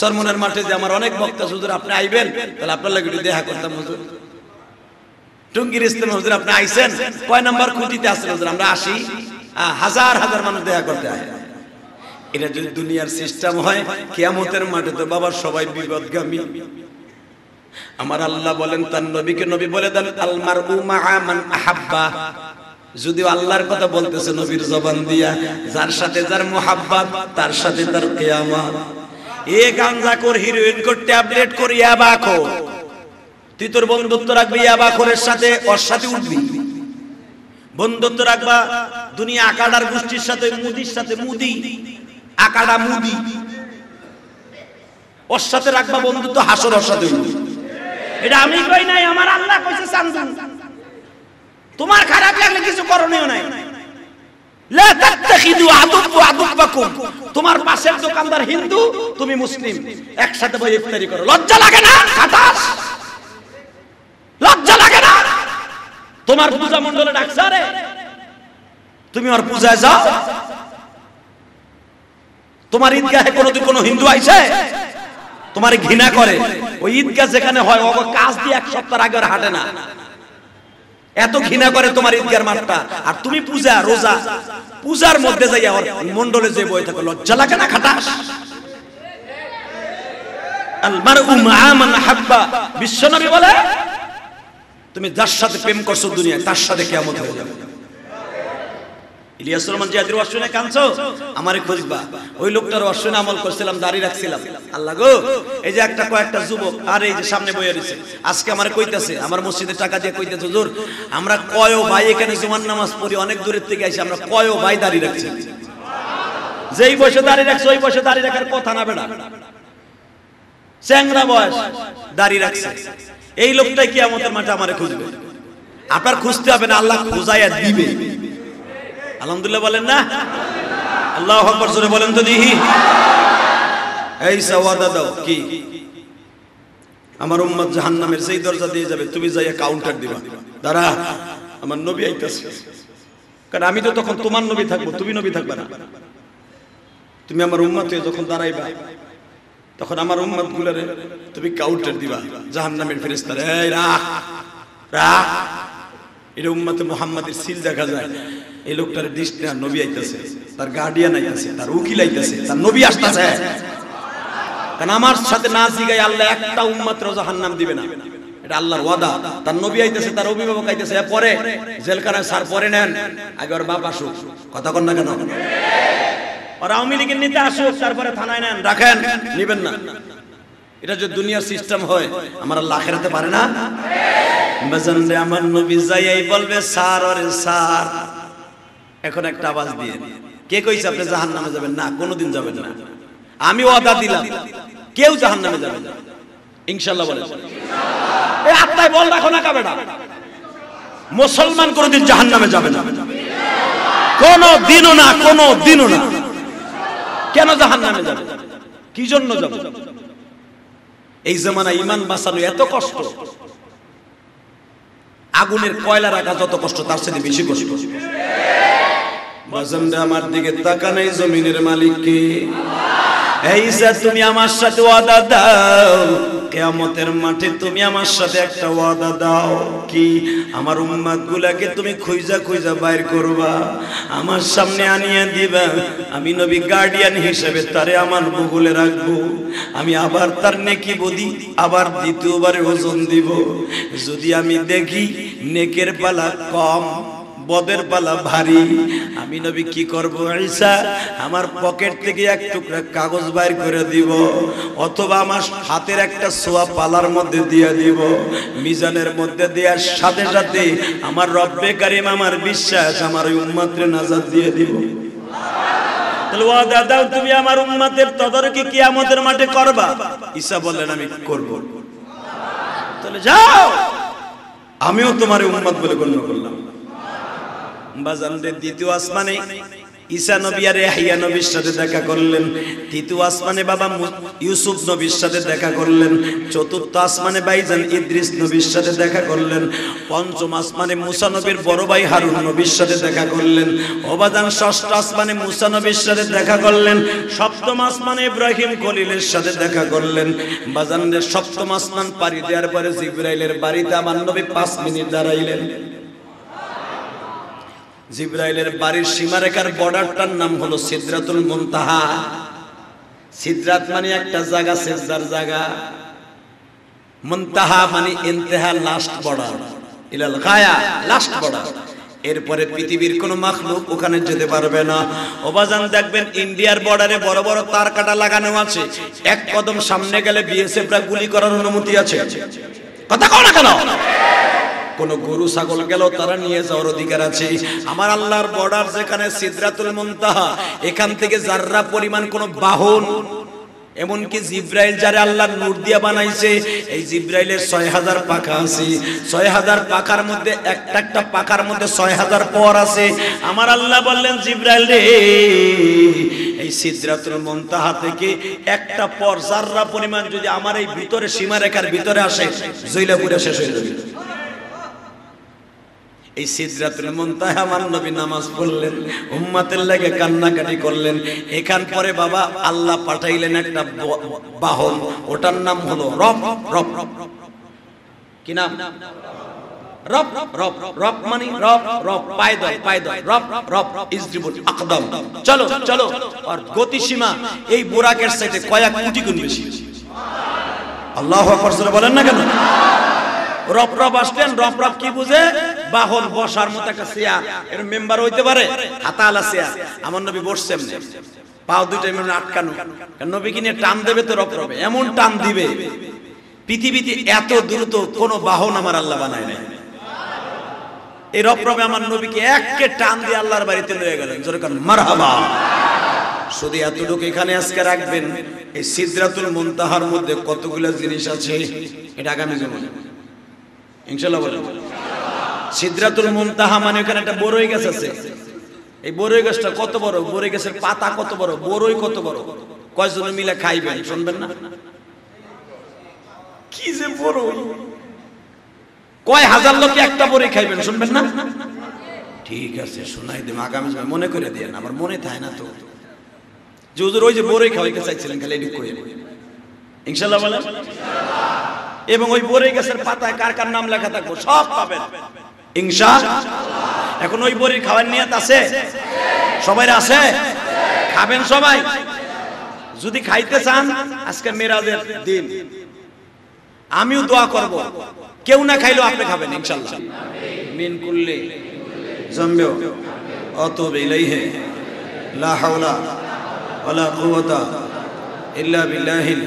সরমনের মাঠে যে আমার অনেক বক্তা, হুজুর আপনি আইবেন, তাহলে আপনার লাগি দেখা করতাম। হুজুর টুঙ্গির ইস্তেমা, হুজুর আপনি আইছেন? কয় নাম্বার খুঁটিতে আছেন? হুজুর আমরা আসি। হাজার হাজার মানুষ দেখা করতে আসে। এটা যদি দুনিয়ার সিস্টেম হয়, কিয়ামতের মাঠে তো বাবা সবাই বিপদগামী। আমার আল্লাহ বলেন তার নবীকে, নবী বলে দেন আল মারউ মাআ মান আহাব্বা। যদিও আল্লাহর কথা বলতেছে নবীর জবান দিয়া, যার সাথে যার মুহাব্বত তার সাথে তার কিয়ামত। এ গাঞ্জাখোর, হিরোইনখোর, ট্যাবলেটখোর, ইয়াবাখোর, তুই তোর বন্ধুত্ব রাখবি ইয়াবাখোরের সাথে, ওর সাথে উঠবি। বন্ধুত্ব রাখবা দুনিয়া আকাডার গোষ্ঠীর সাথে, মুদির সাথে, মুদি আকাডা মুদি, ওর সাথে রাখবা বন্ধুত্ব, হাসর ওর সাথে উঠবি। এটা আমি কই নাই, আমার আল্লাহ কইছে। সামসুন তোমার খারাপ লাগলে কিছু করণীয় নাই। লা তাতখিযু আদুব আদুবাকুম, তোমার পাশের দোকানদার হিন্দু, তুমি মুসলিম, একসাথে বসে ইফতারি করো, লজ্জা লাগে না? খাতাস লজ্জা লাগে না? তোমার পূজা মণ্ডলে ডাকছারে, তুমি ওর পূজায় যাও। তোমার ঈদগাহে কোনোদিন কোনো হিন্দু আইছে? তোমার ঘৃণা করে। ওই ঈদগাহ যেখানে হয়, ও কাজ দিয়ে এক সপ্তাহ আগে আর হাঁটে না, এত ঘৃণা করে তোমার ঈদগার মাঠটা। আর তুমি পূজা রোজা পূজার মধ্যে যাইয়া ওর মণ্ডলে যে বই থাকো, লজ্জা লাগে না? খাটাস। আল মারউ মাআ মান আহাব্বা, বিশ্বনবী বলে তুমি যার সাথে প্রেম করছো দুনিয়ায়, তার সাথে কিয়ামত হয়ে যাবে। ইলিয়াছুর রহমান জিহাদীর ওয়াজ শুনে কাঁদছো, আমারে খুঁজবা। ওই লোকটার ওয়াজ শুনে আমল করছিলাম, দাড়ি রাখছিলাম। আল্লাহ গো, এই যে একটা কয়েকটা যুবক, আর এই যে সামনে বইয়া রইছে, আজকে আমারে কইতাছে, আমার মসজিদে টাকা দিয়ে কইতাছে, হুজুর আমরা কয়ও ভাই এখানে জুমার নামাজ পড়ি, অনেক দূরের থেকে আইছি, আমরা কয়ও ভাই দাড়ি রাখছি। যেই বয়সে দাড়ি রাখছে ওই বয়সে দাড়ি রাখার কথা না বেটা, চ্যাংরা বয়স দাড়ি রাখছে। এই লোকটাই কিয়ামতের মাঠে আমারে খুঁজবে। আপনার খুঁজতে হবে না, আল্লাহ খুঁজাইয়া দিবে। আলহামদুলিল্লাহ বলেন না? আল্লাহু আকবার জোরে বলেন তো দেখি। এই সাওয়াদা দাও কি আমার উম্মত জাহান্নামের সেই দরজা দিয়ে যাবে, তুমি যাইয়া কাউন্টার দিবা, দাঁড়া আমার নবী আইতাছে। কারণ আমি তো তখন তোমার নবী থাকবো, তুমি নবী থাকবা না। তুমি আমার উম্মত হয়ে যখন দাঁড়াইবা, তখন আমার উম্মত গুলারে তুমি কাউন্টার দিবা জাহান্নামের ফেরেশতারা। এই রাখ রাখ, এটা উম্মতে মুহাম্মাদের সিল দেখা যায়। এই লোকটার দৃষ্টি নবী আইতাছে, তার গার্ডিয়ান আইতাছে, তার উকিল আইতাছে, তার নবী আসতেছে। কারণ আমার সাথে না জিগাই আল্লাহ একটা উম্মতের জাহান্নাম দিবে না, এটা আল্লাহর ওয়াদা। তার নবী আইতাছে, তার অভিভাবক আইতাছে, পরে জেলখানায় সার পরে নেন, আগে ওর বাপ আসুক। কথা কন না কেন? ওর আওয়ামী লীগের নেতা আসুক, তারপরে থানায় নেন, রাখেন, নেবেন না। এটা যে দুনিয়ার সিস্টেম হয়, আমার আল্লাহ আখিরাতে পারে না। বাজানরে আমার নবী যাইয়াই বলবে সার ওরে সার। এখন একটা আওয়াজ দিয়ে, কে কইছে আপনি জাহান্নামে যাবেন না? কোনোদিন যাবেন না, আমি ওয়াদা দিলাম, কেউ জাহান্নামে যাবে না ইনশাআল্লাহ। বলেন ইনশাআল্লাহ। এই আত্মায় বল রাখো না কাবেটা, মুসলমান কোনোদিন জাহান্নামে যাবে না ইনশাআল্লাহ, কোনোদিনও না, কোনোদিনও না। কেন জাহান্নামে যাবে? কি জন্য যাবে? এই জামানায় ঈমান বাঁচানো এত কষ্ট। আগুনের কয়লা রাখা যত কষ্ট তার চেয়ে বেশি কষ্ট। বাজানরা আমার দিকে তাকানাই জমিনের মালিক কে? এই ঈসা তুমি আমার সাথে ওয়াদা দাও, কিয়ামতের মাঠে তুমি আমার সাথে একটা ওয়াদা দাও কি আমার উম্মতগুলোকে তুমি খুঁজা খুঁজা বাইর করবা, আমার সামনে আনিয়ে দিবা, আমি নবী গার্ডিয়ান হিসেবে তারে আমার বুকুলে রাখবো, আমি আবার তার নেকি বদি আবার দ্বিতীয়বারে ওজন দিব। যদি আমি দেখি নেকের পালা কম বদের পালা ভারী, আমি নবী কি করব? ঈসা আমার পকেট থেকে এক টুকরা কাগজ বাইর করে দিব, অথবা আমার হাতের একটা সোয়া পালার মধ্যে দিয়ে দিব, মিজানের মধ্যে দেওয়ার সাথে সাথে আমার রব্বে কারীম আমার বিশ্বাস আমার ওই উম্মতের নাজাত দিয়ে দিব। তাহলে ওয়াদা দাও তুমি আমার উম্মতের তদারকি কিয়ামতের মাঠে করবা। ঈসা বললেন আমি করব। তাহলে যাও, আমিও তোমার উম্মত বলে গণ্য করলাম। বাজানদের দ্বিতীয় আসমানে ঈসা নবী আর ইয়াহইয়া নবীর সাথে দেখা করলেন, তৃতীয় আসমানে বাবা ইউসুফ নবীর সাথে দেখা করলেন, চতুর্থ আসমানে ভাইজান ইদ্রিস নবীর সাথে দেখা করলেন, পঞ্চম আসমানে মুসা নবীর বড় ভাই হারুন নবীর সাথে দেখা করলেন, ওবাদান ষষ্ঠ আসমানে মুসা নবীর সাথে দেখা করলেন, সপ্তম আসমানে ইব্রাহিম খলিলের সাথে দেখা করলেন। বাজানদের সপ্তম আসমান পাড়ি দেওয়ার পরে জিবরাইলের বাড়িতে আমার নবী 5 মিনিট দাঁড়াইলেন। জিবরাইলের বাড়ির সীমারেখার বর্ডারটার নাম হলো সিদরাতুল মুনতাহা। সিদরাত মানে একটা জায়গা, সিজদার জায়গা, মুনতাহা মানে ইনতেহা, লাস্ট বর্ডার, ইলাল গায়া লাস্ট বর্ডার। এরপরে পৃথিবীর কোন মাখলুক ওখানে যেতে পারবে না। ওবাজান দেখবেন ইন্ডিয়ার বর্ডারে বড় বড় তার কাটা লাগানো আছে, এক কদম সামনে গেলে বিএসএফরা গুলি করার অনুমতি আছে। কথা কও না কেন? কোন গরু ছাগল গেল তারা নিয়ে যাওয়ার অধিকার আছে। আমার আল্লাহর বর্ডার যেখানে সিদরাতুল মুনতাহা, এখান থেকে যারা পরিমাণ কোন বাহন, এমনকি জিব্রাইল যারা আল্লাহর নূর দিয়ে বানাইছে, এই জিব্রাইলের 6000 পাখা আছে। 6000 পাখার মধ্যে একটা একটা পাখার মধ্যে 6000 পর আছে। আমার আল্লাহ বললেন জিব্রাইল রে, এই সিদরাতুল মুনতাহা থেকে একটা পর যারা পরিমাণ যদি আমার এই ভিতরে সীমারেখার ভিতরে আসে, জইলা পুরা শেষ হয়ে যাবে। এই সিদরাতুল মুনতাহা আমার নবী নামাজ পড়লেন, উম্মতের লাগে কান্নাকাটি করলেন। এখান পরে বাবা আল্লাহ পাঠাইলেন একটা বাহন, ওটার নাম হলো রব। রব কি নাম? রব। রব রব মানে রব রব পায়দল পায়দল রব রব ইজরিবুল আকদম, চলো চলো। আর গতিসীমা এই বোরাকের সাথে কয়েক কোটি গুণ বেশি। সুবহানাল্লাহ, আল্লাহু আকবার করে বলেন না কেন? রব রব আসলেন। রব রব কি বুঝে? বাহন বসার মতো একটা চেয়ার, এর মেম্বার হইতে পারে হাতালা চেয়ার। আমার নবী বসছেন, পা দুইটা এমন আটকানো, নবী কিনে টান দেবে তো রব রবে, এমন টান দিবে। পৃথিবীতে এত দ্রুত কোন বাহন আমার আল্লাহ বানায় নাই। এই রব রবে আমার নবীকে এককে টান দিয়ে আল্লাহর বাড়িতে নিয়ে গেলেন। জোরে বলেন মারহাবা। শুধু এতটুকু এখানে আজকে রাখবেন। এই সিদরাতুল মুনতাহার মধ্যে কতগুলো জিনিস আছে, এটা আগামী জীবনে ইনশাআল্লাহ বলেন। সিদরাতুল মুনতাহা মানে ওখানে একটা বরই গাছ আছে। এই বরই গাছটা কত বড়, বরই গাছের পাতা কত বড়, বরই কত বড়, কয়জন মিলে খাইবেন? শুনবেন না কি যে বরই, কয় হাজার লোকে একটা বরই খাইবেন? শুনবেন না? ঠিক আছে, শোনাই দেব আগামী সময়, মনে করে দেন। আমার মনে থাকে না তো যে হুজুর ওই যে বরই খাওয়াইতে চাইছিলেন, খালি এটুকু ইনশাআল্লাহ বলেন। এবং ওই বরই গাছের পাতায় কার কার নাম লেখা থাকবো সব পাবেন ইনশাআল্লাহ। এখন ওই বরই খাওয়ার নিয়ত আছে সবাই? আছে? খাবেন সবাই? যদি খাইতে চান আজকে মেরাজের দিন, আমিও দোয়া করব কেউ না খাইলেও আপনি খাবেন ইনশাআল্লাহ। মিন কুল্লি জম্বে অতব ইলাইহি লা হাওলা ওয়ালা কুওয়াতা ইল্লা বিল্লাহিল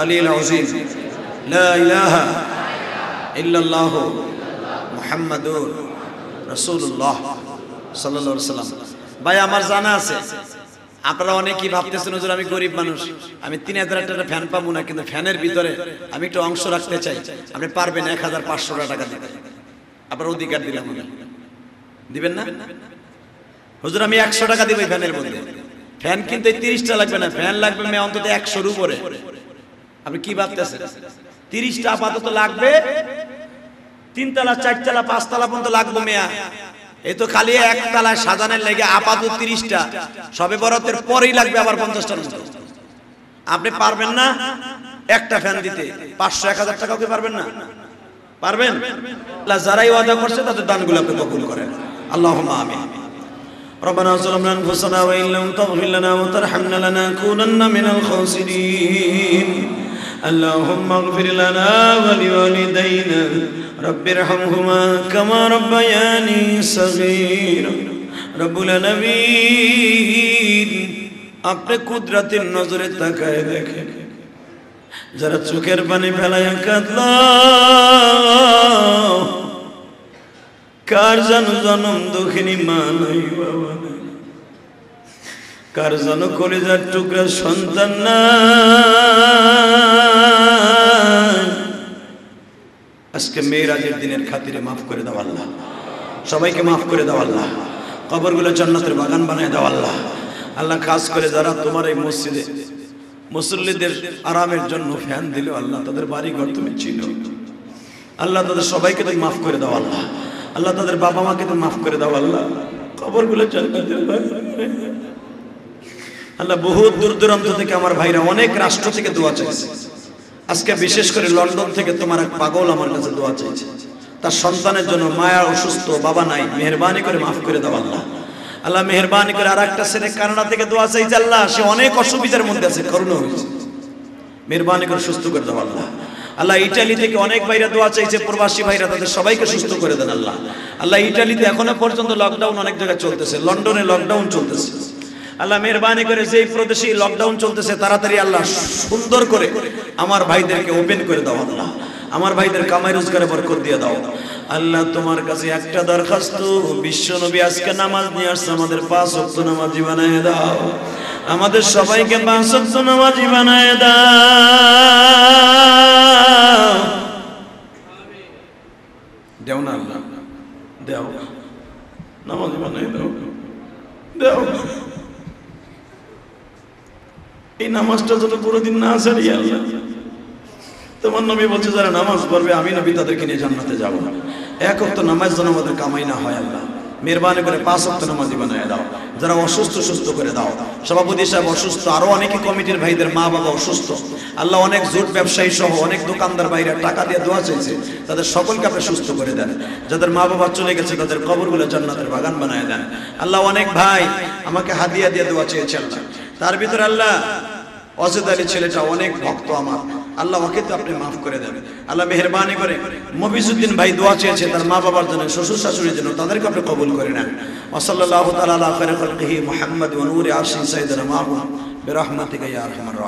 আলিল আযীম। লা ইলাহা ইল্লাল্লাহ মুহাম্মাদুর রাসূলুল্লাহ সাল্লাল্লাহু আলাইহি ওয়াসাল্লাম। ভাই আমার জানা আছে, আপনারা অনেকেই ভাবতেছেন হুজুর আমি গরিব মানুষ, আমি 3000 টাকা ফ্যান পাবো না, কিন্তু ফ্যানের ভিতরে আমি একটু অংশ রাখতে চাই। আপনি পারবেন 1500 টাকা দিতে? আপনার অধিকার দিলাম, দিবেন না? হুজুর আমি 100 টাকা দিব ফ্যানের মধ্যে। ফ্যান কিনতে 30টা লাগবে না, ফ্যান লাগবে মে অন্তত 100 এর উপরে। আপনি কি ভাবতেছেন? 30টা আপাতত লাগবে, तीन तला चार तला पाँच तला पर्यन्त लागबो मिया ए तो खाली एक तला সাজানোর লাগে আপাতত 30টা সবে বরাতের পরেই লাগবে আবার 50টার মতো আপনি পারবেন না একটা ফ্যান দিতে 500 1000 টাকা ওকে পারবেন না পারবেন আল্লাহ যারাই ওয়াদা করছে তাদের দানগুলো আপনি কবুল করেন আল্লাহুম্মা আমিন ربنا ظلمنا انفسنا وان لم تغفر لنا وترحمنا لنكونن من الخاسرين اللهم اغفر لنا ولوالدينا رب ارحمهما كما ربياني صغيرا رب العالمين अपने कुदरत नजरे तकाए देखे जरा चोखेर पानी फेलाया कादला कार जान जन्म दुखिनी मा नाई बाबा कार जान कलेजार टुकरा सन्तान ना আজকে মেরাজের দিনের খাতিরে maaf করে দাও আল্লাহ সবাইকে maaf করে দাও আল্লাহ কবরগুলো জান্নাতের বাগান বানায় দাও আল্লাহ আল্লাহ খাস করে যারা তোমার এই মসজিদে মুসল্লিদের আরামের জন্য ফ্যান দিল আল্লাহ তাদের বাড়ি ঘর তুমি চিনো আল্লাহ তাদের সবাইকে তুমি maaf করে দাও আল্লাহ আল্লাহ তাদের বাবা মাকে তুমি maaf করে দাও আল্লাহ কবরগুলো জান্নাতের বাগান আল্লাহ বহুত দূর দূরান্ত থেকে আমার ভাইরা অনেক রাষ্ট্র থেকে দোয়া চাইছে आज के विशेष कर लंडन थे तुम्हारा एक पागल हमारे दुआ चाहिए तार सन्तान जो माया असुस्थ बाबा नाई मेहरबानी कर माफ कर दाओ आल्ला आल्ला मेहरबानी कर आरेकटा सेरे कानाडा थेके दुआ चाहिए आल्ला से अनेक असुविधार मध्य आछे करुणा मेहरबानी कर सुस्थ कर दाओ आल्ला आल्ला इटाली थेके अनेक भाईरा दुआ चाहिए प्रवासी भाईरा तादेर सबाईके सुस्थ करे देन आल्ला आल्ला इटालीते एखोनो पर्यन्त लकडाउन अनेक जायगाय चलतेछे लंडने लकडाउन चलतेछे আল্লাহ মেহেরবানি করে যেই প্রদেশে লকডাউন চলতেছে তাড়াতাড়ি আল্লাহ সুন্দর করে আমার ভাইদেরকে ওপেন করে দাও আল্লাহ আমার ভাইদের কামাই রোজগারে বরকত দিয়ে দাও আল্লাহ তোমার কাছে একটা দরখাস্ত বিশ্বনবী আজকে নামাজ নিয়ে আসছে আমাদের পাঁচ ওয়াক্ত নামাজি বানায় দাও আমাদের সবাইকে পাঁচ ওয়াক্ত নামাজি বানায় দাও দেও না আল্লাহ দেও নামাজি বানায় দাও দেও এই নামাজটা যত পুরো দিন না ছাড়ি আল্লাহ তোমার নবী বলছে যারা নামাজ পড়বে আমি নবী তাদেরকে নিয়ে জান্নাতে যাব এক ওয়াক্ত নামাজ যেন আমাদের কামাই না হয় আল্লাহ মেহেরবানি করে পাঁচ ওয়াক্ত নামাজি বানায় দাও যারা অসুস্থ সুস্থ করে দাও সভাপতি সাহেব অসুস্থ আর অনেক কমিটির ভাইদের মা বাবা অসুস্থ আল্লাহ অনেক জুট ব্যবসায়ী সহ অনেক দোকানদার ভাইরা টাকা দিয়ে দোয়া চাইছে তাদের সকলকে আপনি সুস্থ করে দেন যাদের মা বাবা চলে গেছে তাদের কবরগুলো জান্নাতের বাগান বানায় দেন আল্লাহ অনেক ভাই আমাকে হাদিয়া দিয়ে দোয়া চেয়েছে আল্লাহ তার ভিতর আল্লাহ অজেদারি ছেলেটা অনেক ভক্ত আমার আল্লাহ ওকে তো আপনি maaf করে দেন আল্লাহ মেহেরবানি করে মবিজউদ্দিন ভাই দোয়া চেয়েছে তার মা বাবার জন্য শ্বশুর শাশুড়ির জন্য তাদেরকে আপনি কবুল করে নেন ওয়াসাল্লাল্লাহু তাআলা আলা খায়রুল খলকিহি মুহাম্মদ ওয়া নূরি আরশি সাইয়্যিদানা মাহবুব বিরহমাতিকা ইয়া আরহামার